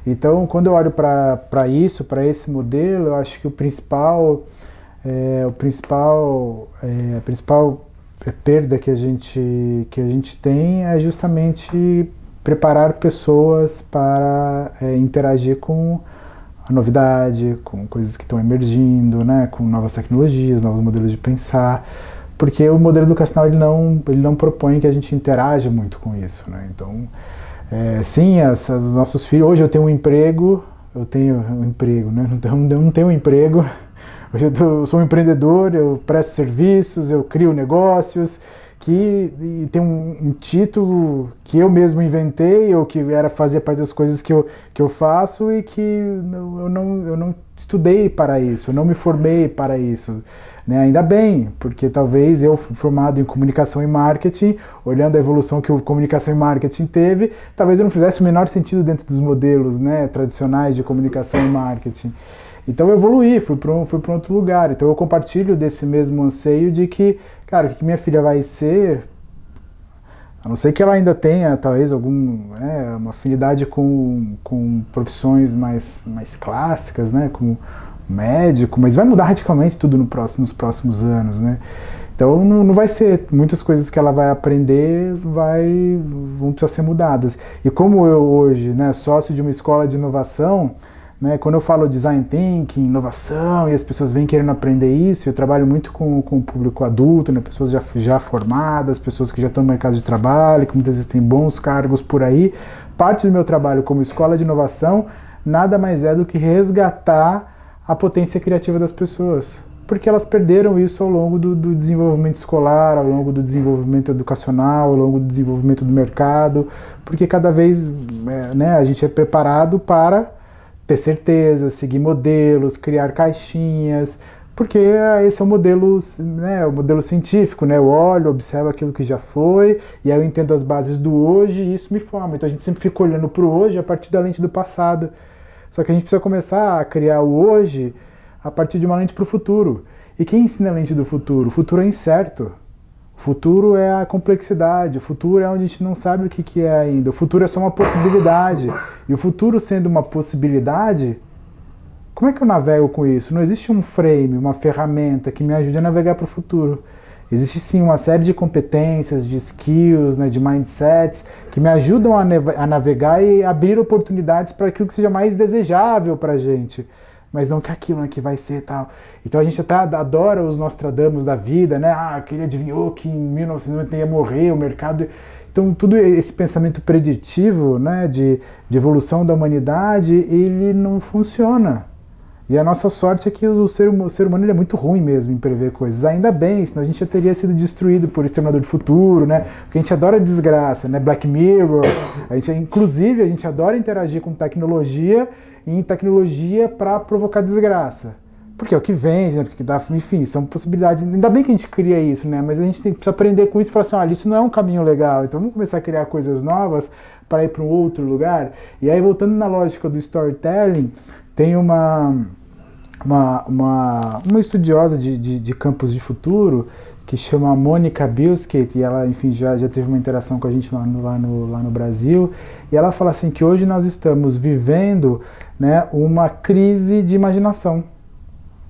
Então, quando eu olho para isso, para esse modelo, eu acho que a principal perda que a gente tem é justamente preparar pessoas para interagir com a novidade, com coisas que estão emergindo, né, com novas tecnologias, novos modelos de pensar. Porque o modelo educacional ele não propõe que a gente interaja muito com isso, né? Então, sim, os nossos filhos... Hoje eu tenho um emprego, né? Eu não tenho um emprego. Hoje eu sou um empreendedor, eu presto serviços, eu crio negócios, e tem um título que eu mesmo inventei, ou que fazia parte das coisas que eu faço, e que eu não estudei para isso, eu não me formei para isso. Né? Ainda bem, porque talvez eu, formado em comunicação e marketing, olhando a evolução que a comunicação e marketing teve, talvez eu não fizesse o menor sentido dentro dos modelos, né, tradicionais de comunicação e marketing. Então eu evoluí, fui para outro lugar. Então eu compartilho desse mesmo anseio de que, cara, o que minha filha vai ser... A não ser que ela ainda tenha, talvez, uma afinidade com profissões mais clássicas, né, como médico, mas vai mudar radicalmente tudo nos próximos anos, né? Então não vai ser, muitas coisas que ela vai aprender vão precisar ser mudadas. E como eu hoje, né, sócio de uma escola de inovação, né, quando eu falo design thinking, inovação, e as pessoas vêm querendo aprender isso, eu trabalho muito com o público adulto, né, pessoas já formadas, pessoas que já estão no mercado de trabalho, que muitas vezes têm bons cargos por aí. Parte do meu trabalho como escola de inovação nada mais é do que resgatar a potência criativa das pessoas, porque elas perderam isso ao longo do desenvolvimento escolar, ao longo do desenvolvimento educacional, ao longo do desenvolvimento do mercado, porque cada vez, né, a gente é preparado para ter certeza, seguir modelos, criar caixinhas, porque esse é o modelo, né, o modelo científico, né? Eu olho, observo aquilo que já foi, e aí eu entendo as bases do hoje e isso me forma. Então a gente sempre fica olhando para o hoje a partir da lente do passado. Só que a gente precisa começar a criar o hoje a partir de uma lente para o futuro. E quem ensina a lente do futuro? O futuro é incerto. O futuro é a complexidade. O futuro é onde a gente não sabe o que é ainda. O futuro é só uma possibilidade. E o futuro sendo uma possibilidade, como é que eu navego com isso? Não existe um frame, uma ferramenta que me ajude a navegar para o futuro. Existe sim uma série de competências, de skills, né, de mindsets que me ajudam a navegar e abrir oportunidades para aquilo que seja mais desejável para a gente. mas não que aquilo, né, que vai ser tal. Então a gente até adora os Nostradamus da vida, né? Ah, que ele adivinhou que em 1990 ia morrer o mercado. Então tudo esse pensamento preditivo, né, de evolução da humanidade, ele não funciona. E a nossa sorte é que o ser humano ele é muito ruim mesmo em prever coisas. Ainda bem, senão a gente já teria sido destruído por Exterminador do Futuro, né? Porque a gente adora desgraça, né? Black Mirror. A gente, inclusive, a gente adora interagir com tecnologia para provocar desgraça. Porque é o que vende, né? Porque dá, enfim, são possibilidades. Ainda bem que a gente cria isso, né? Mas a gente precisa aprender com isso e falar assim, olha, isso não é um caminho legal. Então vamos começar a criar coisas novas para ir para um outro lugar. E aí, voltando na lógica do storytelling, tem uma estudiosa de campos de futuro que chama Mônica Bilskett, e ela, enfim, já teve uma interação com a gente lá no Brasil, e ela fala assim que hoje nós estamos vivendo, né, uma crise de imaginação.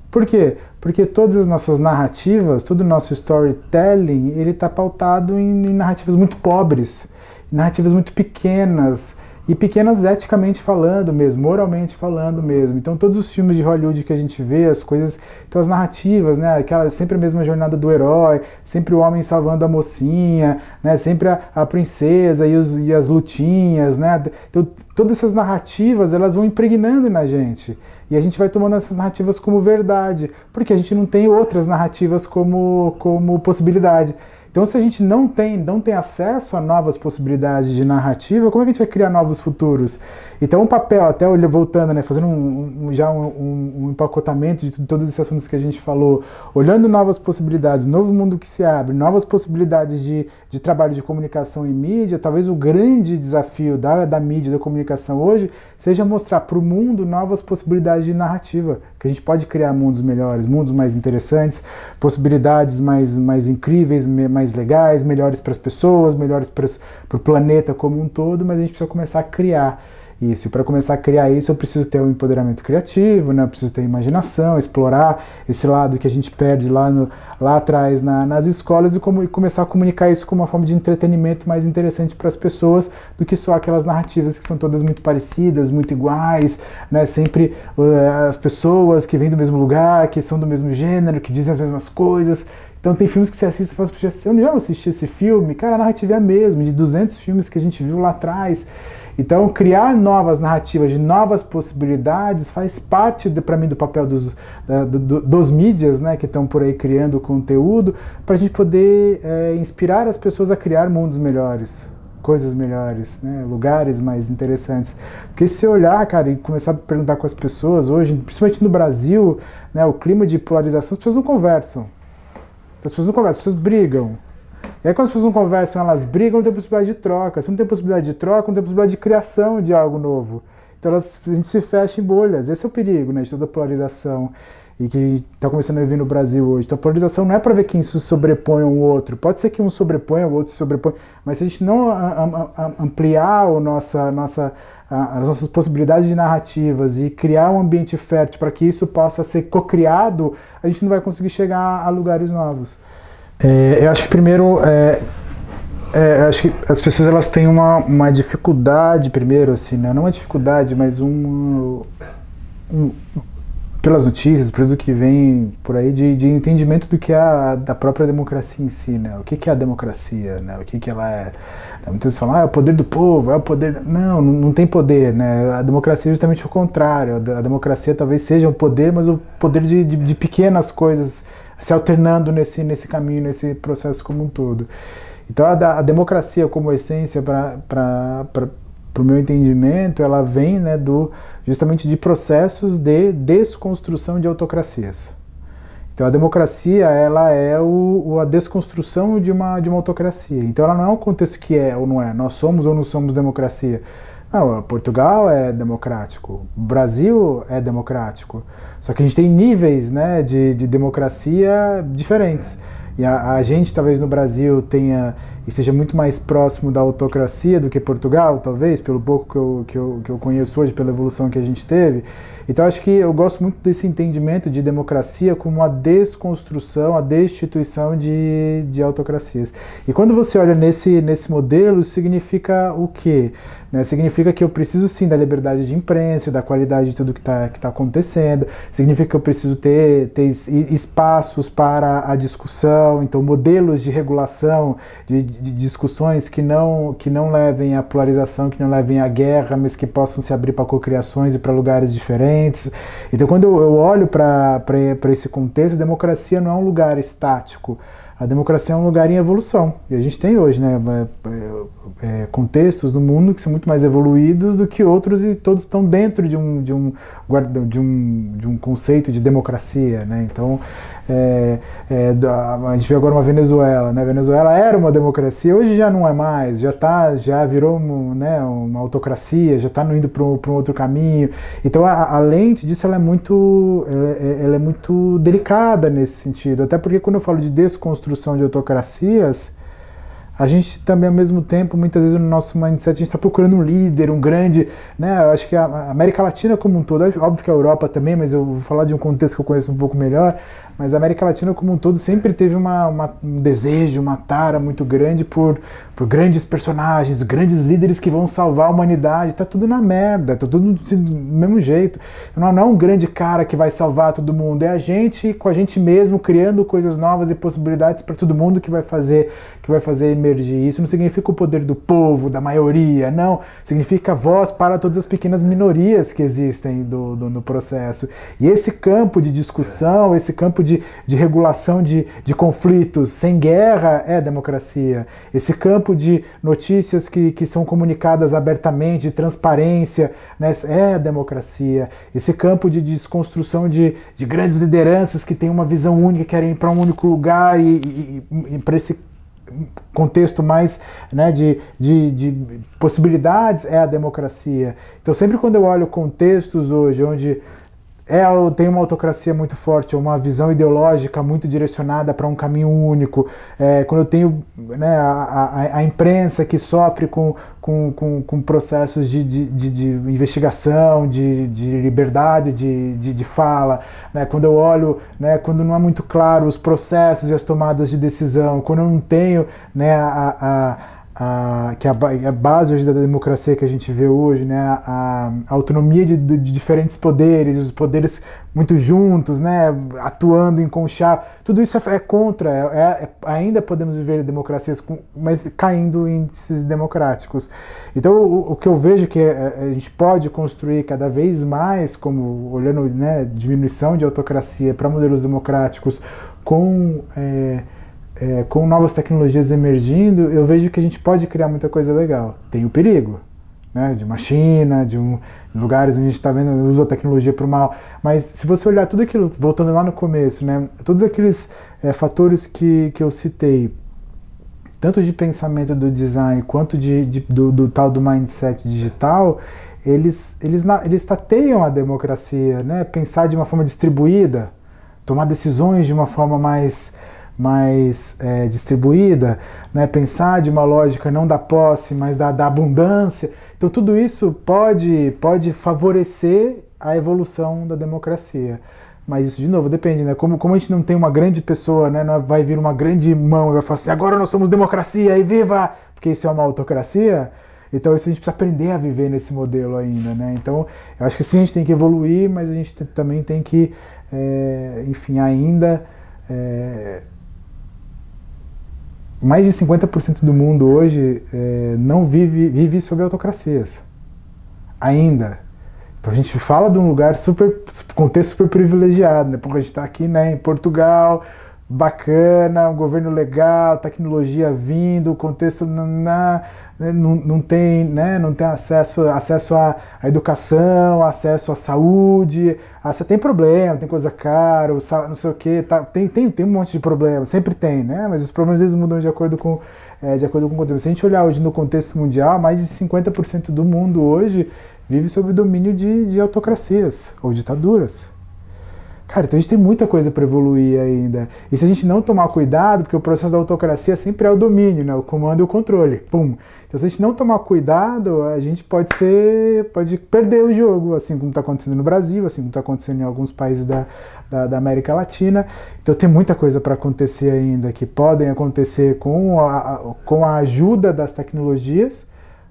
Por quê? Porque todas as nossas narrativas, todo o nosso storytelling, ele está pautado em narrativas muito pobres, narrativas muito pequenas, e pequenas eticamente falando mesmo, moralmente falando mesmo. Então todos os filmes de Hollywood que a gente vê, as coisas, então as narrativas, né, aquela sempre a mesma jornada do herói, sempre o homem salvando a mocinha, né, sempre a princesa e as lutinhas, né, então todas essas narrativas, elas vão impregnando na gente, e a gente vai tomando essas narrativas como verdade, porque a gente não tem outras narrativas como possibilidade. Então, se a gente não tem acesso a novas possibilidades de narrativa, como é que a gente vai criar novos futuros? Então, um papel, até voltando, né, fazendo um empacotamento de todos esses assuntos que a gente falou, olhando novas possibilidades, novo mundo que se abre, novas possibilidades de trabalho de comunicação e mídia, talvez o grande desafio da mídia, da comunicação hoje, seja mostrar para o mundo novas possibilidades de narrativa, que a gente pode criar mundos melhores, mundos mais interessantes, possibilidades mais incríveis, mais legais, melhores para as pessoas, melhores para o planeta como um todo, mas a gente precisa começar a criar isso. E para começar a criar isso, eu preciso ter um empoderamento criativo, né? Eu preciso ter imaginação, explorar esse lado que a gente perde lá atrás nas escolas e começar a comunicar isso como uma forma de entretenimento mais interessante para as pessoas do que só aquelas narrativas que são todas muito parecidas, muito iguais, né? Sempre as pessoas que vêm do mesmo lugar, que são do mesmo gênero, que dizem as mesmas coisas. Então tem filmes que você assiste e fala, puxa, eu já assisti esse filme? Cara, a narrativa é a mesma, de 200 filmes que a gente viu lá atrás. Então criar novas narrativas de novas possibilidades faz parte, para mim, do papel dos mídias, né, que estão por aí criando conteúdo, para a gente poder inspirar as pessoas a criar mundos melhores, coisas melhores, né, lugares mais interessantes. Porque se olhar, cara, e começar a perguntar com as pessoas hoje, principalmente no Brasil, né, o clima de polarização, as pessoas não conversam. As pessoas não conversam, as pessoas brigam. E aí quando as pessoas não conversam, elas brigam, não tem possibilidade de troca. Se não tem possibilidade de troca, não tem possibilidade de criação de algo novo. Então a gente se fecha em bolhas. Esse é o perigo, né, de toda a polarização e que está começando a viver no Brasil hoje. Então a polarização não é para ver quem se sobrepõe ao outro. Pode ser que um sobreponha, o outro se sobrepõe. Mas se a gente não ampliar as nossas possibilidades de narrativas e criar um ambiente fértil para que isso possa ser cocriado, a gente não vai conseguir chegar a lugares novos. Eu acho que primeiro, eu acho que as pessoas elas têm uma dificuldade primeiro, assim, né? Não uma dificuldade, mas pelas notícias, por tudo que vem por aí, de entendimento do que é da própria democracia em si, né? O que é a democracia, né? O que ela é? Muitas pessoas falam, ah, é o poder do povo, é o poder... Não, não tem poder, né? A democracia é justamente o contrário. A democracia talvez seja um poder, mas o poder de pequenas coisas se alternando nesse caminho, nesse processo como um todo. Então a democracia como essência para o meu entendimento, ela vem, né, justamente de processos de desconstrução de autocracias. Então a democracia, ela é a desconstrução de uma autocracia. Então ela não é um contexto que é ou não é, nós somos ou não somos democracia. Não, Portugal é democrático, o Brasil é democrático, só que a gente tem níveis, né, de democracia diferentes. E a gente talvez no Brasil tenha e seja muito mais próximo da autocracia do que Portugal, talvez, pelo pouco que eu conheço hoje, pela evolução que a gente teve. Então, acho que eu gosto muito desse entendimento de democracia como a desconstrução, a destituição de autocracias. E quando você olha nesse modelo, significa o quê? Né? Significa que eu preciso, sim, da liberdade de imprensa, da qualidade de tudo que tá acontecendo, significa que eu preciso ter espaços para a discussão, então modelos de regulação, de discussões que não levem à polarização, que não levem à guerra, mas que possam se abrir para cocriações e para lugares diferentes. Então, quando eu olho para esse contexto, a democracia não é um lugar estático. A democracia é um lugar em evolução. E a gente tem hoje, né, contextos no mundo que são muito mais evoluídos do que outros, e todos estão dentro de um conceito de democracia, né? Então, a gente vê agora uma Venezuela, né? A Venezuela era uma democracia, hoje já não é mais, já virou, né, uma autocracia, já está indo para um outro caminho. Então a lente disso ela é muito delicada nesse sentido, até porque quando eu falo de desconstrução de autocracias, a gente também, ao mesmo tempo, muitas vezes no nosso mindset, a gente está procurando um líder, um grande, né? Eu acho que a América Latina como um todo, óbvio que a Europa também, mas eu vou falar de um contexto que eu conheço um pouco melhor, mas a América Latina como um todo sempre teve um desejo, uma tara muito grande por grandes personagens, grandes líderes que vão salvar a humanidade. Tá tudo na merda, tá tudo do mesmo jeito. Não é um grande cara que vai salvar todo mundo, é a gente com a gente mesmo, criando coisas novas e possibilidades para todo mundo que vai fazer emergir. Isso não significa o poder do povo, da maioria, não. Significa voz para todas as pequenas minorias que existem no processo. E esse campo de discussão, esse campo de regulação de conflitos sem guerra é democracia. Esse campo de notícias que são comunicadas abertamente, de transparência, né, é democracia. Esse campo de desconstrução de grandes lideranças que têm uma visão única, querem ir para um único lugar e para esse contexto mais, né, de possibilidades é a democracia. Então, sempre quando eu olho contextos hoje onde tem uma autocracia muito forte, uma visão ideológica muito direcionada para um caminho único, quando eu tenho, né, a imprensa que sofre com processos de investigação, de liberdade de fala, né, quando eu olho, né, quando não é muito claro os processos e as tomadas de decisão, quando eu não tenho, né, que é a base hoje da democracia que a gente vê hoje, né, a autonomia de diferentes poderes, os poderes muito juntos, né, atuando em conchavo, tudo isso é contra, ainda podemos viver democracias, mas caindo em índices democráticos. Então, o que eu vejo que a gente pode construir cada vez mais, como olhando, né, diminuição de autocracia para modelos democráticos com novas tecnologias emergindo, eu vejo que a gente pode criar muita coisa legal. Tem o perigo, né, de uma China, de lugares onde a gente está vendo usa a tecnologia para o mal. Mas se você olhar tudo aquilo, voltando lá no começo, né, todos aqueles fatores que eu citei, tanto de pensamento do design quanto do tal do mindset digital, eles tateiam a democracia, né? Pensar de uma forma distribuída, tomar decisões de uma forma mais distribuída, né? Pensar de uma lógica não da posse, mas da abundância. Então tudo isso pode favorecer a evolução da democracia. Mas isso, de novo, depende, né? Como a gente não tem uma grande pessoa, né? Não vai vir uma grande mão e vai falar assim, agora nós somos democracia e viva! Porque isso é uma autocracia. Então isso a gente precisa aprender a viver nesse modelo ainda, né? Então eu acho que sim, a gente tem que evoluir, mas a gente também tem que, enfim, ainda... mais de 50% do mundo hoje não vive sob autocracias, ainda. Então a gente fala de um lugar contexto super privilegiado, né? Porque a gente está aqui, né, em Portugal, bacana, um governo legal, tecnologia vindo, o contexto não tem, né, não tem acesso à educação, acesso à saúde, tem problema, tem coisa cara, não sei o que, tá, tem um monte de problema, sempre tem, né, mas os problemas às vezes mudam de acordo com o contexto. Se a gente olhar hoje no contexto mundial, mais de 50% do mundo hoje vive sob o domínio de autocracias ou ditaduras. Cara, então a gente tem muita coisa para evoluir ainda. E se a gente não tomar cuidado, porque o processo da autocracia sempre é o domínio, né? O comando e o controle. Pum. Então se a gente não tomar cuidado, a gente pode perder o jogo, assim como está acontecendo no Brasil, assim como está acontecendo em alguns países da América Latina. Então tem muita coisa para acontecer ainda, que podem acontecer com a ajuda das tecnologias,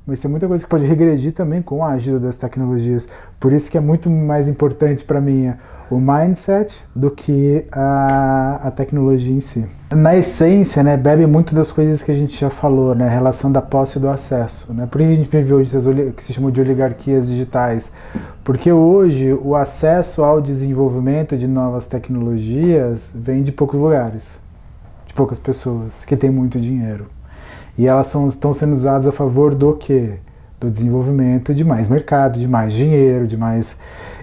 mas tem muita coisa que pode regredir também com a ajuda das tecnologias. Por isso que é muito mais importante para mim o mindset do que a tecnologia em si. Na essência, né, bebe muito das coisas que a gente já falou, né, a relação da posse e do acesso, né? Por que a gente vive hoje o que se chamou de oligarquias digitais? Porque hoje o acesso ao desenvolvimento de novas tecnologias vem de poucos lugares, de poucas pessoas que têm muito dinheiro. E elas estão sendo usadas a favor do quê? Do desenvolvimento de mais mercado, de mais dinheiro, de mais...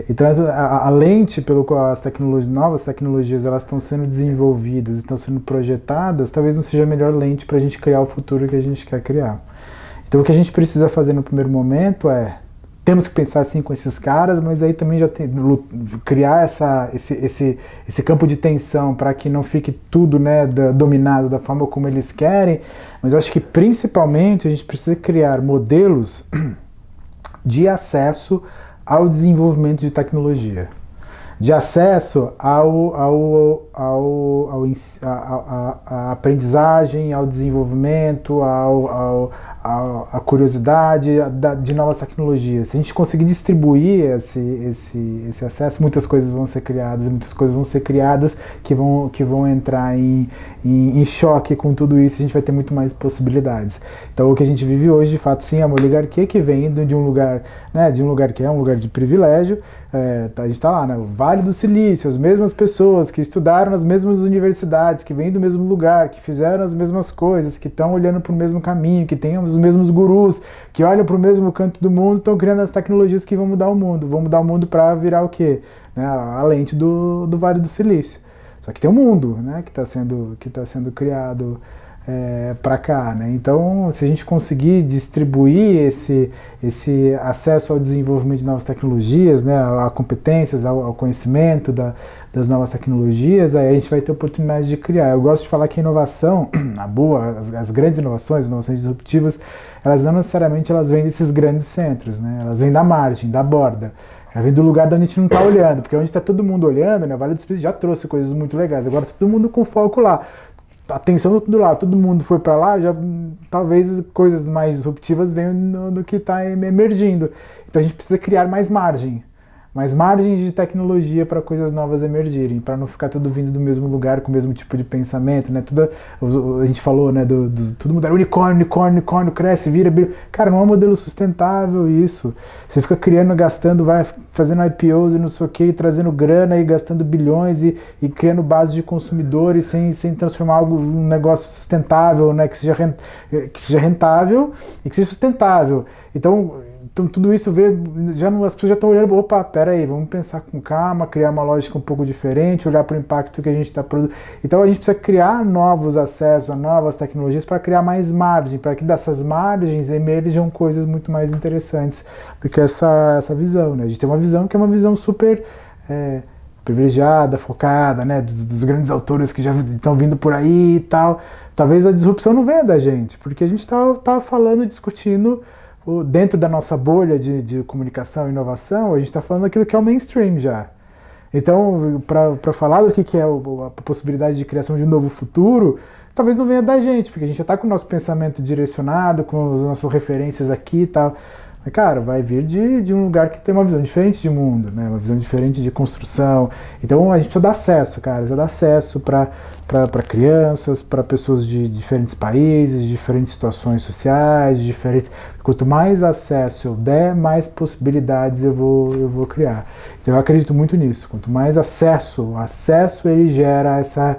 Então a lente pelo qual as novas tecnologias elas estão sendo desenvolvidas, estão sendo projetadas, talvez não seja a melhor lente para a gente criar o futuro que a gente quer criar. Então o que a gente precisa fazer no primeiro momento é... Temos que pensar assim com esses caras, mas aí também já tem, criar esse campo de tensão para que não fique tudo, né, dominado da forma como eles querem. Mas eu acho que principalmente a gente precisa criar modelos de acesso ao desenvolvimento de tecnologia, de acesso à aprendizagem, ao desenvolvimento, à curiosidade de novas tecnologias. Se a gente conseguir distribuir esse acesso, muitas coisas vão ser criadas, que vão entrar em choque com tudo isso, a gente vai ter muito mais possibilidades. Então o que a gente vive hoje, de fato, sim, é uma oligarquia que vem de um lugar, né, que é um lugar de privilégio. A gente está lá, né, o Vale do Silício, as mesmas pessoas que estudaram nas mesmas universidades, que vêm do mesmo lugar, que fizeram as mesmas coisas, que estão olhando para o mesmo caminho, que têm os mesmos gurus, que olham para o mesmo canto do mundo, estão criando as tecnologias que vão mudar o mundo. Vão mudar o mundo para virar o quê? A lente do Vale do Silício. Só que tem um mundo, né, que está sendo criado para cá, né? Então, se a gente conseguir distribuir esse acesso ao desenvolvimento de novas tecnologias, né, a competências, ao conhecimento das novas tecnologias, aí a gente vai ter oportunidade de criar. Eu gosto de falar que a inovação, as grandes inovações disruptivas, elas não necessariamente vêm desses grandes centros, né? Elas vêm da margem, da borda. Ela vem do lugar onde a gente não está olhando, porque onde está todo mundo olhando, né, o Vale do Silício já trouxe coisas muito legais, agora todo mundo com foco lá. Atenção do lado, todo mundo foi para lá, já talvez coisas mais disruptivas venham do que está emergindo. Então a gente precisa criar mais margem de tecnologia para coisas novas emergirem, para não ficar tudo vindo do mesmo lugar, com o mesmo tipo de pensamento, né? Tudo, a gente falou, né, tudo mudar, unicórnio, cresce, vira. Cara, não é um modelo sustentável isso. Você fica criando, gastando, vai fazendo IPOs e não sei o que, trazendo grana e gastando bilhões e criando base de consumidores sem transformar um negócio sustentável, né? Que seja rentável e que seja sustentável. Então tudo isso as pessoas já estão olhando, opa, peraí, vamos pensar com calma, criar uma lógica um pouco diferente, olhar para o impacto que a gente está produzindo. Então a gente precisa criar novos acessos a novas tecnologias para criar mais margem, para que dessas margens emerjam coisas muito mais interessantes do que essa visão, né? A gente tem uma visão que é uma visão super privilegiada, focada, né, dos grandes autores que já estão vindo por aí e tal. Talvez a disrupção não venha da gente, porque a gente está falando, discutindo, dentro da nossa bolha de comunicação e inovação, a gente está falando aquilo que é o mainstream já. Então, para falar do que é a possibilidade de criação de um novo futuro, talvez não venha da gente, porque a gente já está com o nosso pensamento direcionado, com as nossas referências aqui e tal. Mas, cara, vai vir de um lugar que tem uma visão diferente de mundo, né? Uma visão diferente de construção. Então, a gente precisa dar acesso, cara. Precisa dar acesso para crianças, para pessoas de diferentes países, de diferentes situações sociais, diferentes... Quanto mais acesso eu der, mais possibilidades eu vou criar. Então, eu acredito muito nisso. Quanto mais acesso ele gera essa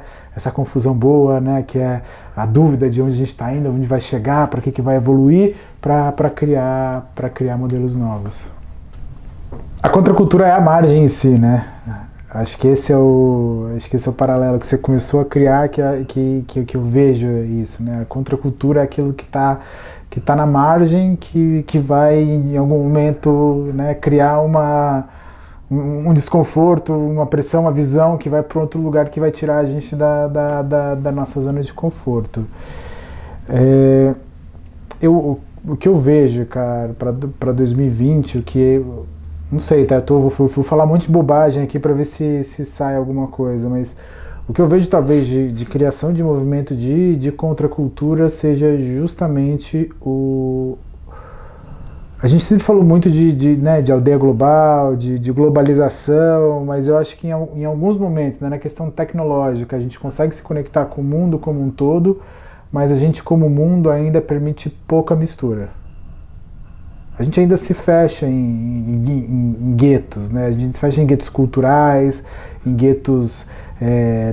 confusão boa, né, que é a dúvida de onde a gente está indo, onde vai chegar, para que vai evoluir, para criar modelos novos. A contracultura é a margem em si, né? Acho que esse é o paralelo que você começou a criar, que eu vejo isso, né? A contracultura é aquilo que tá na margem, que vai em algum momento, né, criar uma um desconforto, uma pressão, uma visão que vai para outro lugar que vai tirar a gente da nossa zona de conforto. O que eu vejo, cara, para 2020, o que... Não sei, tá? Vou falar um monte de bobagem aqui para ver se sai alguma coisa, mas o que eu vejo talvez de criação de movimento de contracultura seja justamente o... A gente sempre falou muito de aldeia global, de globalização, mas eu acho que em alguns momentos, né, na questão tecnológica, a gente consegue se conectar com o mundo como um todo, mas a gente como mundo ainda permite pouca mistura. A gente ainda se fecha em guetos, né? A gente se fecha em guetos culturais, em guetos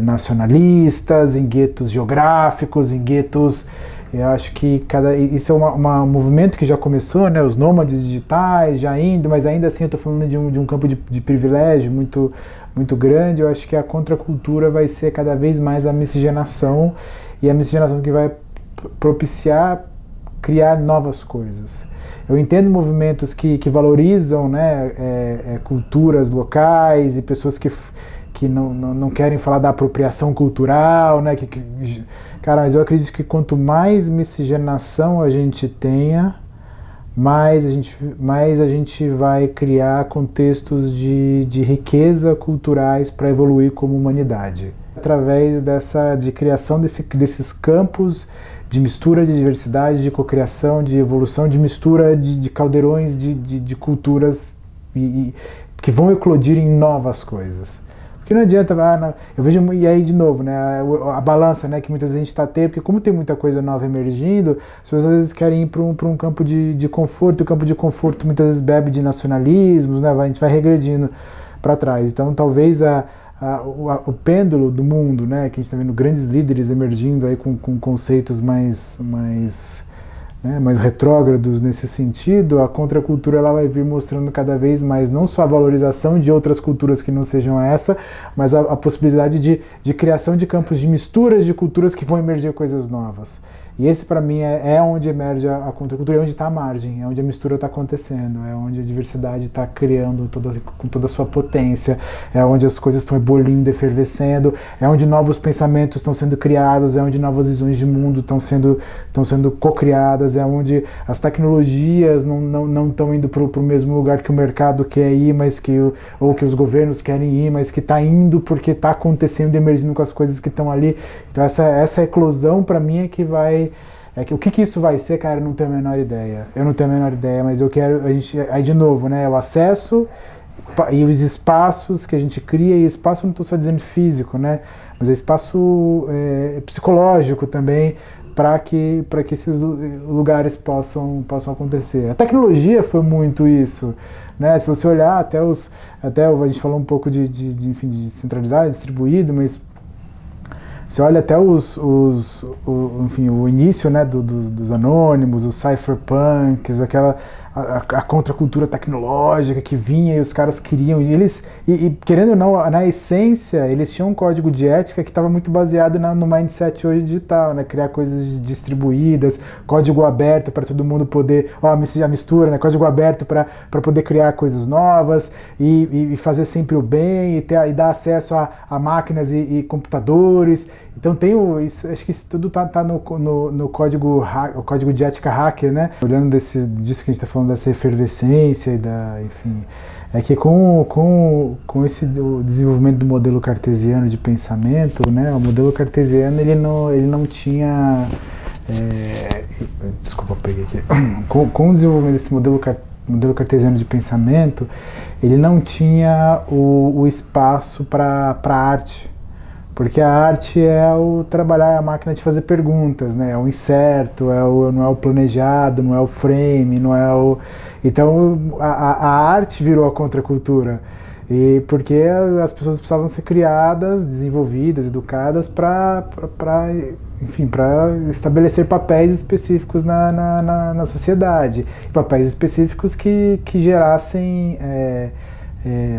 nacionalistas, em guetos geográficos, em guetos... Eu acho que isso é um movimento que já começou, né? Os nômades digitais já indo, mas ainda assim eu estou falando de um campo de privilégio muito, muito grande. Eu acho que a contracultura vai ser cada vez mais a miscigenação, e a miscigenação que vai propiciar criar novas coisas. Eu entendo movimentos que valorizam, né, culturas locais e pessoas que não querem falar da apropriação cultural, né? Cara, mas eu acredito que quanto mais miscigenação a gente tenha, mais a gente vai criar contextos de riqueza culturais para evoluir como humanidade. Através de criação desses campos de mistura, de diversidade, de cocriação, de evolução, de mistura, de caldeirões, de culturas que vão eclodir em novas coisas. Porque não adianta, eu vejo, e aí de novo, né, a balança, né, que muitas vezes a gente está tendo, porque como tem muita coisa nova emergindo, as pessoas às vezes querem ir para um campo de conforto, e o campo de conforto muitas vezes bebe de nacionalismos, né, a gente vai regredindo para trás. Então talvez o pêndulo do mundo, né, que a gente está vendo grandes líderes emergindo aí com conceitos mais retrógrados nesse sentido, a contracultura ela vai vir mostrando cada vez mais não só a valorização de outras culturas que não sejam essa, mas a possibilidade de criação de campos de misturas de culturas que vão emergir coisas novas. E esse para mim é onde emerge a contracultura, é onde está a margem, é onde a mistura está acontecendo, é onde a diversidade está criando com toda a sua potência, é onde as coisas estão ebolindo, efervescendo, é onde novos pensamentos estão sendo criados, é onde novas visões de mundo estão sendo cocriadas, é onde as tecnologias não estão indo para o mesmo lugar que o mercado quer ir, mas ou que os governos querem ir, mas que está indo porque está acontecendo, emergindo com as coisas que estão ali. Então essa eclosão para mim é que vai... o que isso vai ser, cara, eu não tenho a menor ideia. Eu não tenho a menor ideia, mas eu quero... Aí, de novo, né, o acesso e os espaços que a gente cria, e espaço eu não estou só dizendo físico, né, mas é espaço psicológico também, para que esses lugares possam acontecer. A tecnologia foi muito isso, né? Se você olhar a gente falou um pouco de centralizado, distribuído, mas... Você olha até o início, né, dos anônimos, os cypherpunks, a contracultura tecnológica que vinha e os caras queriam, e querendo ou não, na essência, eles tinham um código de ética que estava muito baseado no mindset hoje digital, né, criar coisas distribuídas, código aberto para todo mundo poder, a mistura, né, código aberto para poder criar coisas novas e fazer sempre o bem e dar acesso a máquinas e computadores. Então acho que isso tudo está no código de ética hacker, né? Olhando disso que a gente está falando, dessa efervescência e é que com esse desenvolvimento do modelo cartesiano de pensamento, né? O modelo cartesiano ele não tinha, desculpa, eu peguei aqui. Com o desenvolvimento desse modelo cartesiano de pensamento, ele não tinha o espaço para a arte. Porque a arte é o trabalhar a máquina de fazer perguntas, né? É o incerto, não é o planejado, não é o frame, não é o... Então a arte virou a contracultura, e porque as pessoas precisavam ser criadas, desenvolvidas, educadas para estabelecer papéis específicos na sociedade, papéis específicos que gerassem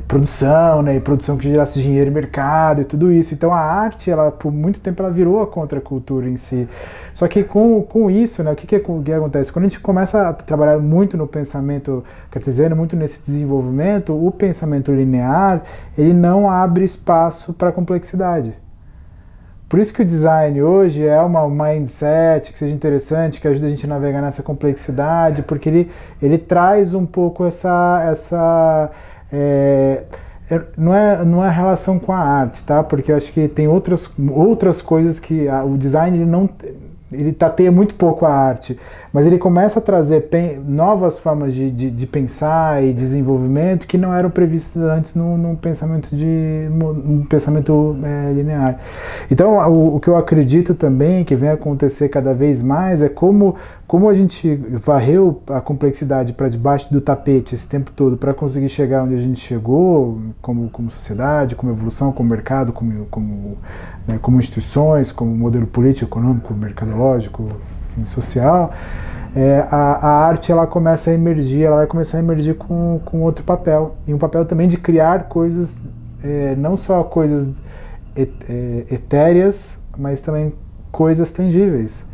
produção, né, e produção que gerasse dinheiro e mercado e tudo isso. Então a arte, ela, por muito tempo, ela virou a contracultura em si. Só que com isso, né, o que acontece? Quando a gente começa a trabalhar muito no pensamento cartesiano, muito nesse desenvolvimento, o pensamento linear, ele não abre espaço para complexidade. Por isso que o design hoje é uma mindset que seja interessante, que ajuda a gente a navegar nessa complexidade, porque ele traz um pouco não é a relação com a arte, tá? Porque eu acho que tem outras coisas que o design ele tateia muito pouco a arte, mas ele começa a trazer novas formas de pensar e desenvolvimento que não eram previstas antes num pensamento, linear. Então, o que eu acredito também que vem acontecer cada vez mais é como a gente varreu a complexidade para debaixo do tapete esse tempo todo para conseguir chegar onde a gente chegou, como sociedade, como evolução, como mercado, como instituições, como modelo político, econômico, mercadológico, enfim, social. A arte, ela começa a emergir, ela vai começar a emergir com outro papel, e um papel também de criar coisas, não só coisas etéreas, mas também coisas tangíveis.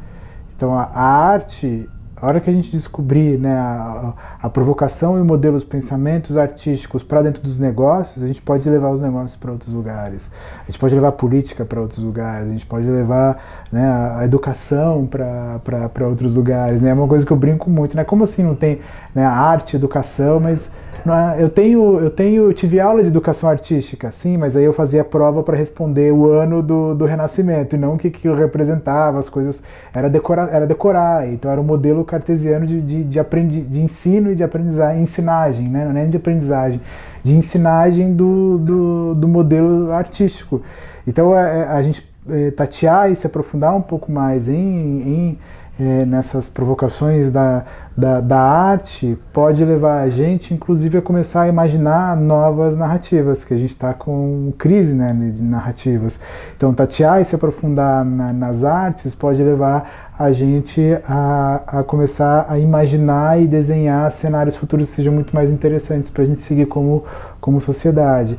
Então a arte, a hora que a gente descobrir, né, a provocação e o modelo dos pensamentos artísticos para dentro dos negócios, a gente pode levar os negócios para outros lugares, a gente pode levar a política para outros lugares, a gente pode levar, né, a educação para outros lugares, né? É uma coisa que eu brinco muito, né? Como assim não tem, né, arte, educação, mas... Eu tive aula de educação artística, sim, mas aí eu fazia prova para responder o ano do Renascimento, e não o que eu representava, as coisas, era decorar, então era um modelo cartesiano de ensino e de aprendizagem, ensinagem, né, não é de aprendizagem, de ensinagem do modelo artístico. Então a gente tatear e se aprofundar um pouco mais nessas provocações da arte pode levar a gente, inclusive, a começar a imaginar novas narrativas, que a gente está com crise, né, de narrativas. Então, tatear e se aprofundar nas artes pode levar a gente a começar a imaginar e desenhar cenários futuros que sejam muito mais interessantes para a gente seguir como sociedade.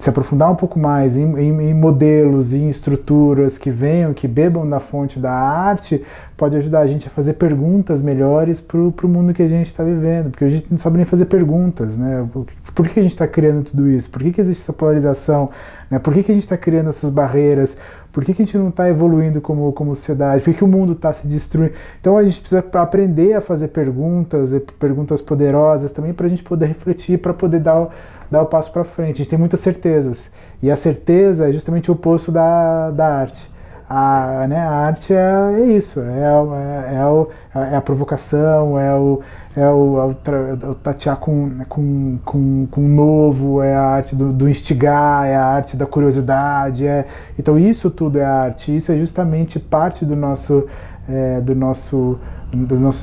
Se aprofundar um pouco mais em modelos, em estruturas que venham, que bebam da fonte da arte, pode ajudar a gente a fazer perguntas melhores pro mundo que a gente está vivendo, porque a gente não sabe nem fazer perguntas, né? Por que a gente está criando tudo isso? Por que existe essa polarização? Né? Por que a gente está criando essas barreiras? Por que a gente não está evoluindo como sociedade? Por que o mundo está se destruindo? Então a gente precisa aprender a fazer perguntas, perguntas poderosas também, para a gente poder refletir, para poder dar o passo para frente. A gente tem muitas certezas, e a certeza é justamente o oposto da arte. A arte é isso, é a provocação, é o tatear com o novo, é a arte do instigar, é a arte da curiosidade. Então isso tudo é arte, isso é justamente parte dos nossos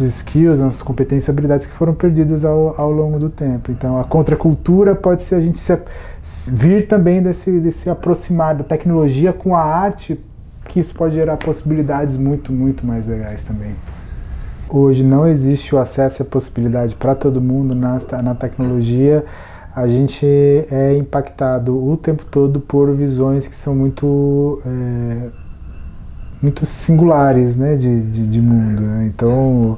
skills, das nossas competências e habilidades que foram perdidas ao longo do tempo. Então a contracultura pode ser a gente vir também desse aproximar da tecnologia com a arte, que isso pode gerar possibilidades muito, muito mais legais também. Hoje não existe o acesso à possibilidade para todo mundo na tecnologia. A gente é impactado o tempo todo por visões que são muito singulares, né, de mundo, né? Então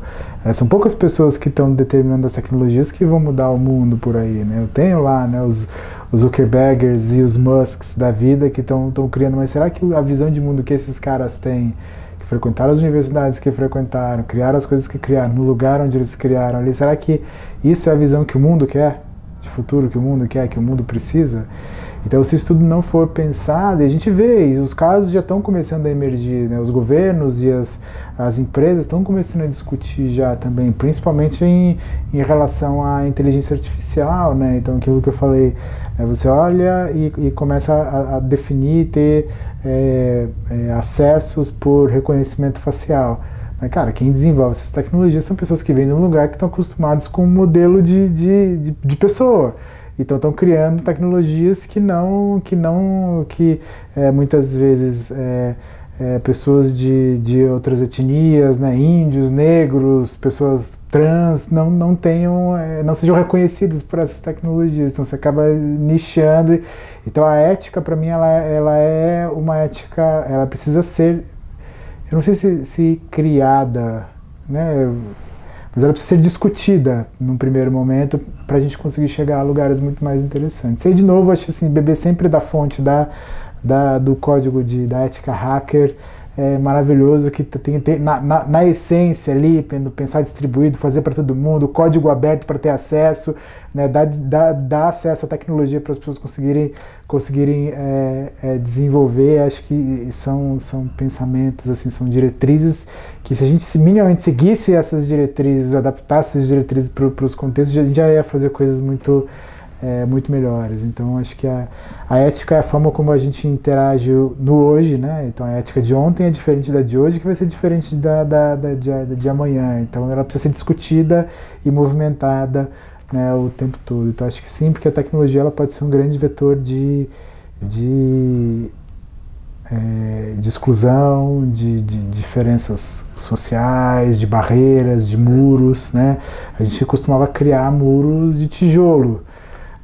são poucas pessoas que estão determinando as tecnologias que vão mudar o mundo por aí, né? Eu tenho lá, né, os Zuckerbergers e os Musks da vida que estão criando, mas será que a visão de mundo que esses caras têm, que frequentaram as universidades que frequentaram, criaram as coisas que criaram, no lugar onde eles criaram ali, será que isso é a visão que o mundo quer? De futuro que o mundo quer, que o mundo precisa? Então, se isso tudo não for pensado, e a gente vê, e os casos já estão começando a emergir, né? Os governos e as empresas estão começando a discutir já também, principalmente em relação à inteligência artificial, né? Então, aquilo que eu falei, né? Você olha e começa a definir, ter acessos por reconhecimento facial. Mas, cara, quem desenvolve essas tecnologias são pessoas que vêm de um lugar que estão acostumados com um modelo de pessoa. Então estão criando tecnologias que muitas vezes pessoas de outras etnias, né, índios, negros, pessoas trans, não sejam reconhecidas por essas tecnologias. Então você acaba nichando. Então a ética, para mim, ela é uma ética, ela precisa ser, eu não sei se criada, né, mas ela precisa ser discutida num primeiro momento para a gente conseguir chegar a lugares muito mais interessantes. E de novo, acho assim, beber sempre da fonte do código da ética hacker é maravilhoso, que tem na essência ali, pensar distribuído, fazer para todo mundo, código aberto para ter acesso, né, dar acesso à tecnologia para as pessoas conseguirem desenvolver. Acho que são pensamentos, assim, são diretrizes que, se a gente minimamente seguisse essas diretrizes, adaptasse essas diretrizes para os contextos, a gente já ia fazer coisas muito... muito melhores. Então acho que a ética é a forma como a gente interage no hoje, né? Então a ética de ontem é diferente da de hoje, que vai ser diferente de amanhã. Então ela precisa ser discutida e movimentada, né, o tempo todo. Então acho que sim, porque a tecnologia ela pode ser um grande vetor de exclusão, de diferenças sociais, de barreiras, de muros, né? A gente costumava criar muros de tijolo.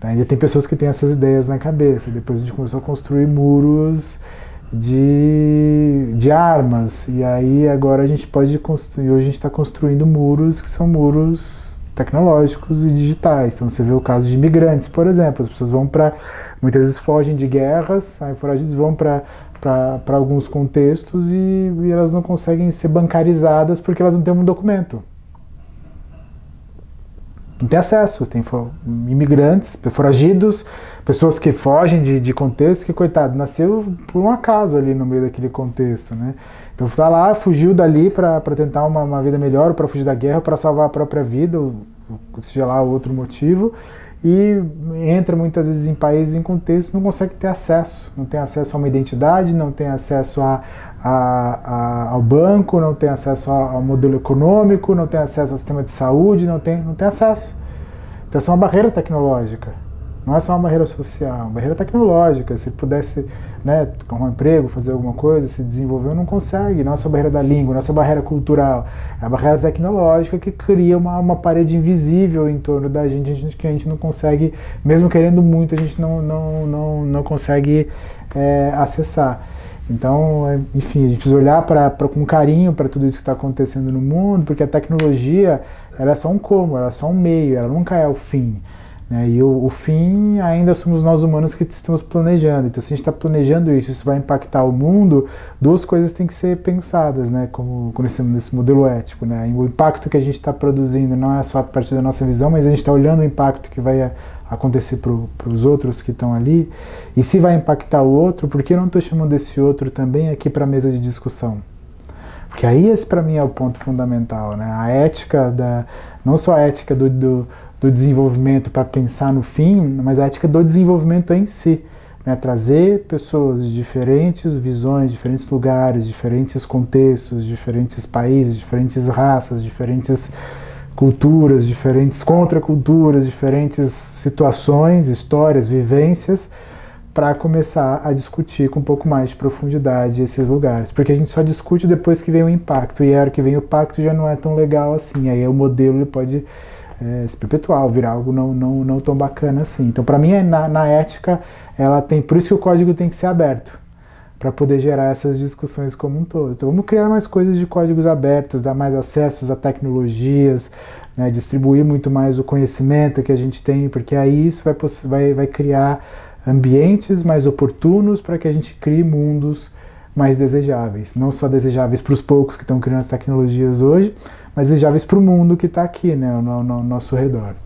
Ainda tem pessoas que têm essas ideias na cabeça. Depois a gente começou a construir muros de armas. E aí agora a gente pode construir... Hoje a gente está construindo muros que são muros tecnológicos e digitais. Então você vê o caso de imigrantes, por exemplo. As pessoas vão para... Muitas vezes fogem de guerras, saem foragidos, vão para alguns contextos e elas não conseguem ser bancarizadas porque elas não têm um documento. Não tem acesso, tem imigrantes, foragidos, pessoas que fogem de contexto, que, coitado, nasceu por um acaso ali no meio daquele contexto, né? Então tá lá, fugiu dali para tentar uma vida melhor, para fugir da guerra, para salvar a própria vida, ou seja lá outro motivo, e entra muitas vezes em países, em contexto, não consegue ter acesso, não tem acesso a uma identidade, não tem acesso ao banco, não tem acesso ao modelo econômico, não tem acesso ao sistema de saúde, não tem acesso. Então essa é uma barreira tecnológica, não é só uma barreira social, é uma barreira tecnológica. Se pudesse, né, arrumar um emprego, fazer alguma coisa, se desenvolver, não consegue. Não é só a barreira da língua, não é só a barreira cultural, é a barreira tecnológica que cria uma parede invisível em torno da gente, que a gente não consegue, mesmo querendo muito, a gente não consegue acessar. Então, enfim, a gente precisa olhar com carinho para tudo isso que está acontecendo no mundo, porque a tecnologia, ela é só um como, ela é só um meio, ela nunca é o fim, né? E o fim ainda somos nós humanos que estamos planejando. Então, se a gente está planejando isso vai impactar o mundo, duas coisas têm que ser pensadas, né? Como nesse modelo ético, né? O impacto que a gente está produzindo não é só a partir da nossa visão, mas a gente está olhando o impacto que vai acontecer para os outros que estão ali, e se vai impactar o outro, por que eu não estou chamando esse outro também aqui para a mesa de discussão? Porque aí esse para mim é o ponto fundamental, né? A ética, não só a ética do desenvolvimento para pensar no fim, mas a ética do desenvolvimento em si, né? Trazer pessoas de diferentes visões, diferentes lugares, diferentes contextos, diferentes países, diferentes raças, diferentes culturas, diferentes contraculturas, diferentes situações, histórias, vivências, para começar a discutir com um pouco mais de profundidade esses lugares. Porque a gente só discute depois que vem o impacto, e a hora que vem o impacto já não é tão legal assim, aí o modelo pode se perpetuar, virar algo não tão bacana assim. Então para mim, na ética, ela tem, por isso que o código tem que ser aberto, para poder gerar essas discussões como um todo. Então vamos criar mais coisas de códigos abertos, dar mais acessos a tecnologias, né, distribuir muito mais o conhecimento que a gente tem, porque aí isso vai criar ambientes mais oportunos para que a gente crie mundos mais desejáveis, não só desejáveis para os poucos que estão criando as tecnologias hoje, mas desejáveis para o mundo que está aqui, né, ao nosso redor.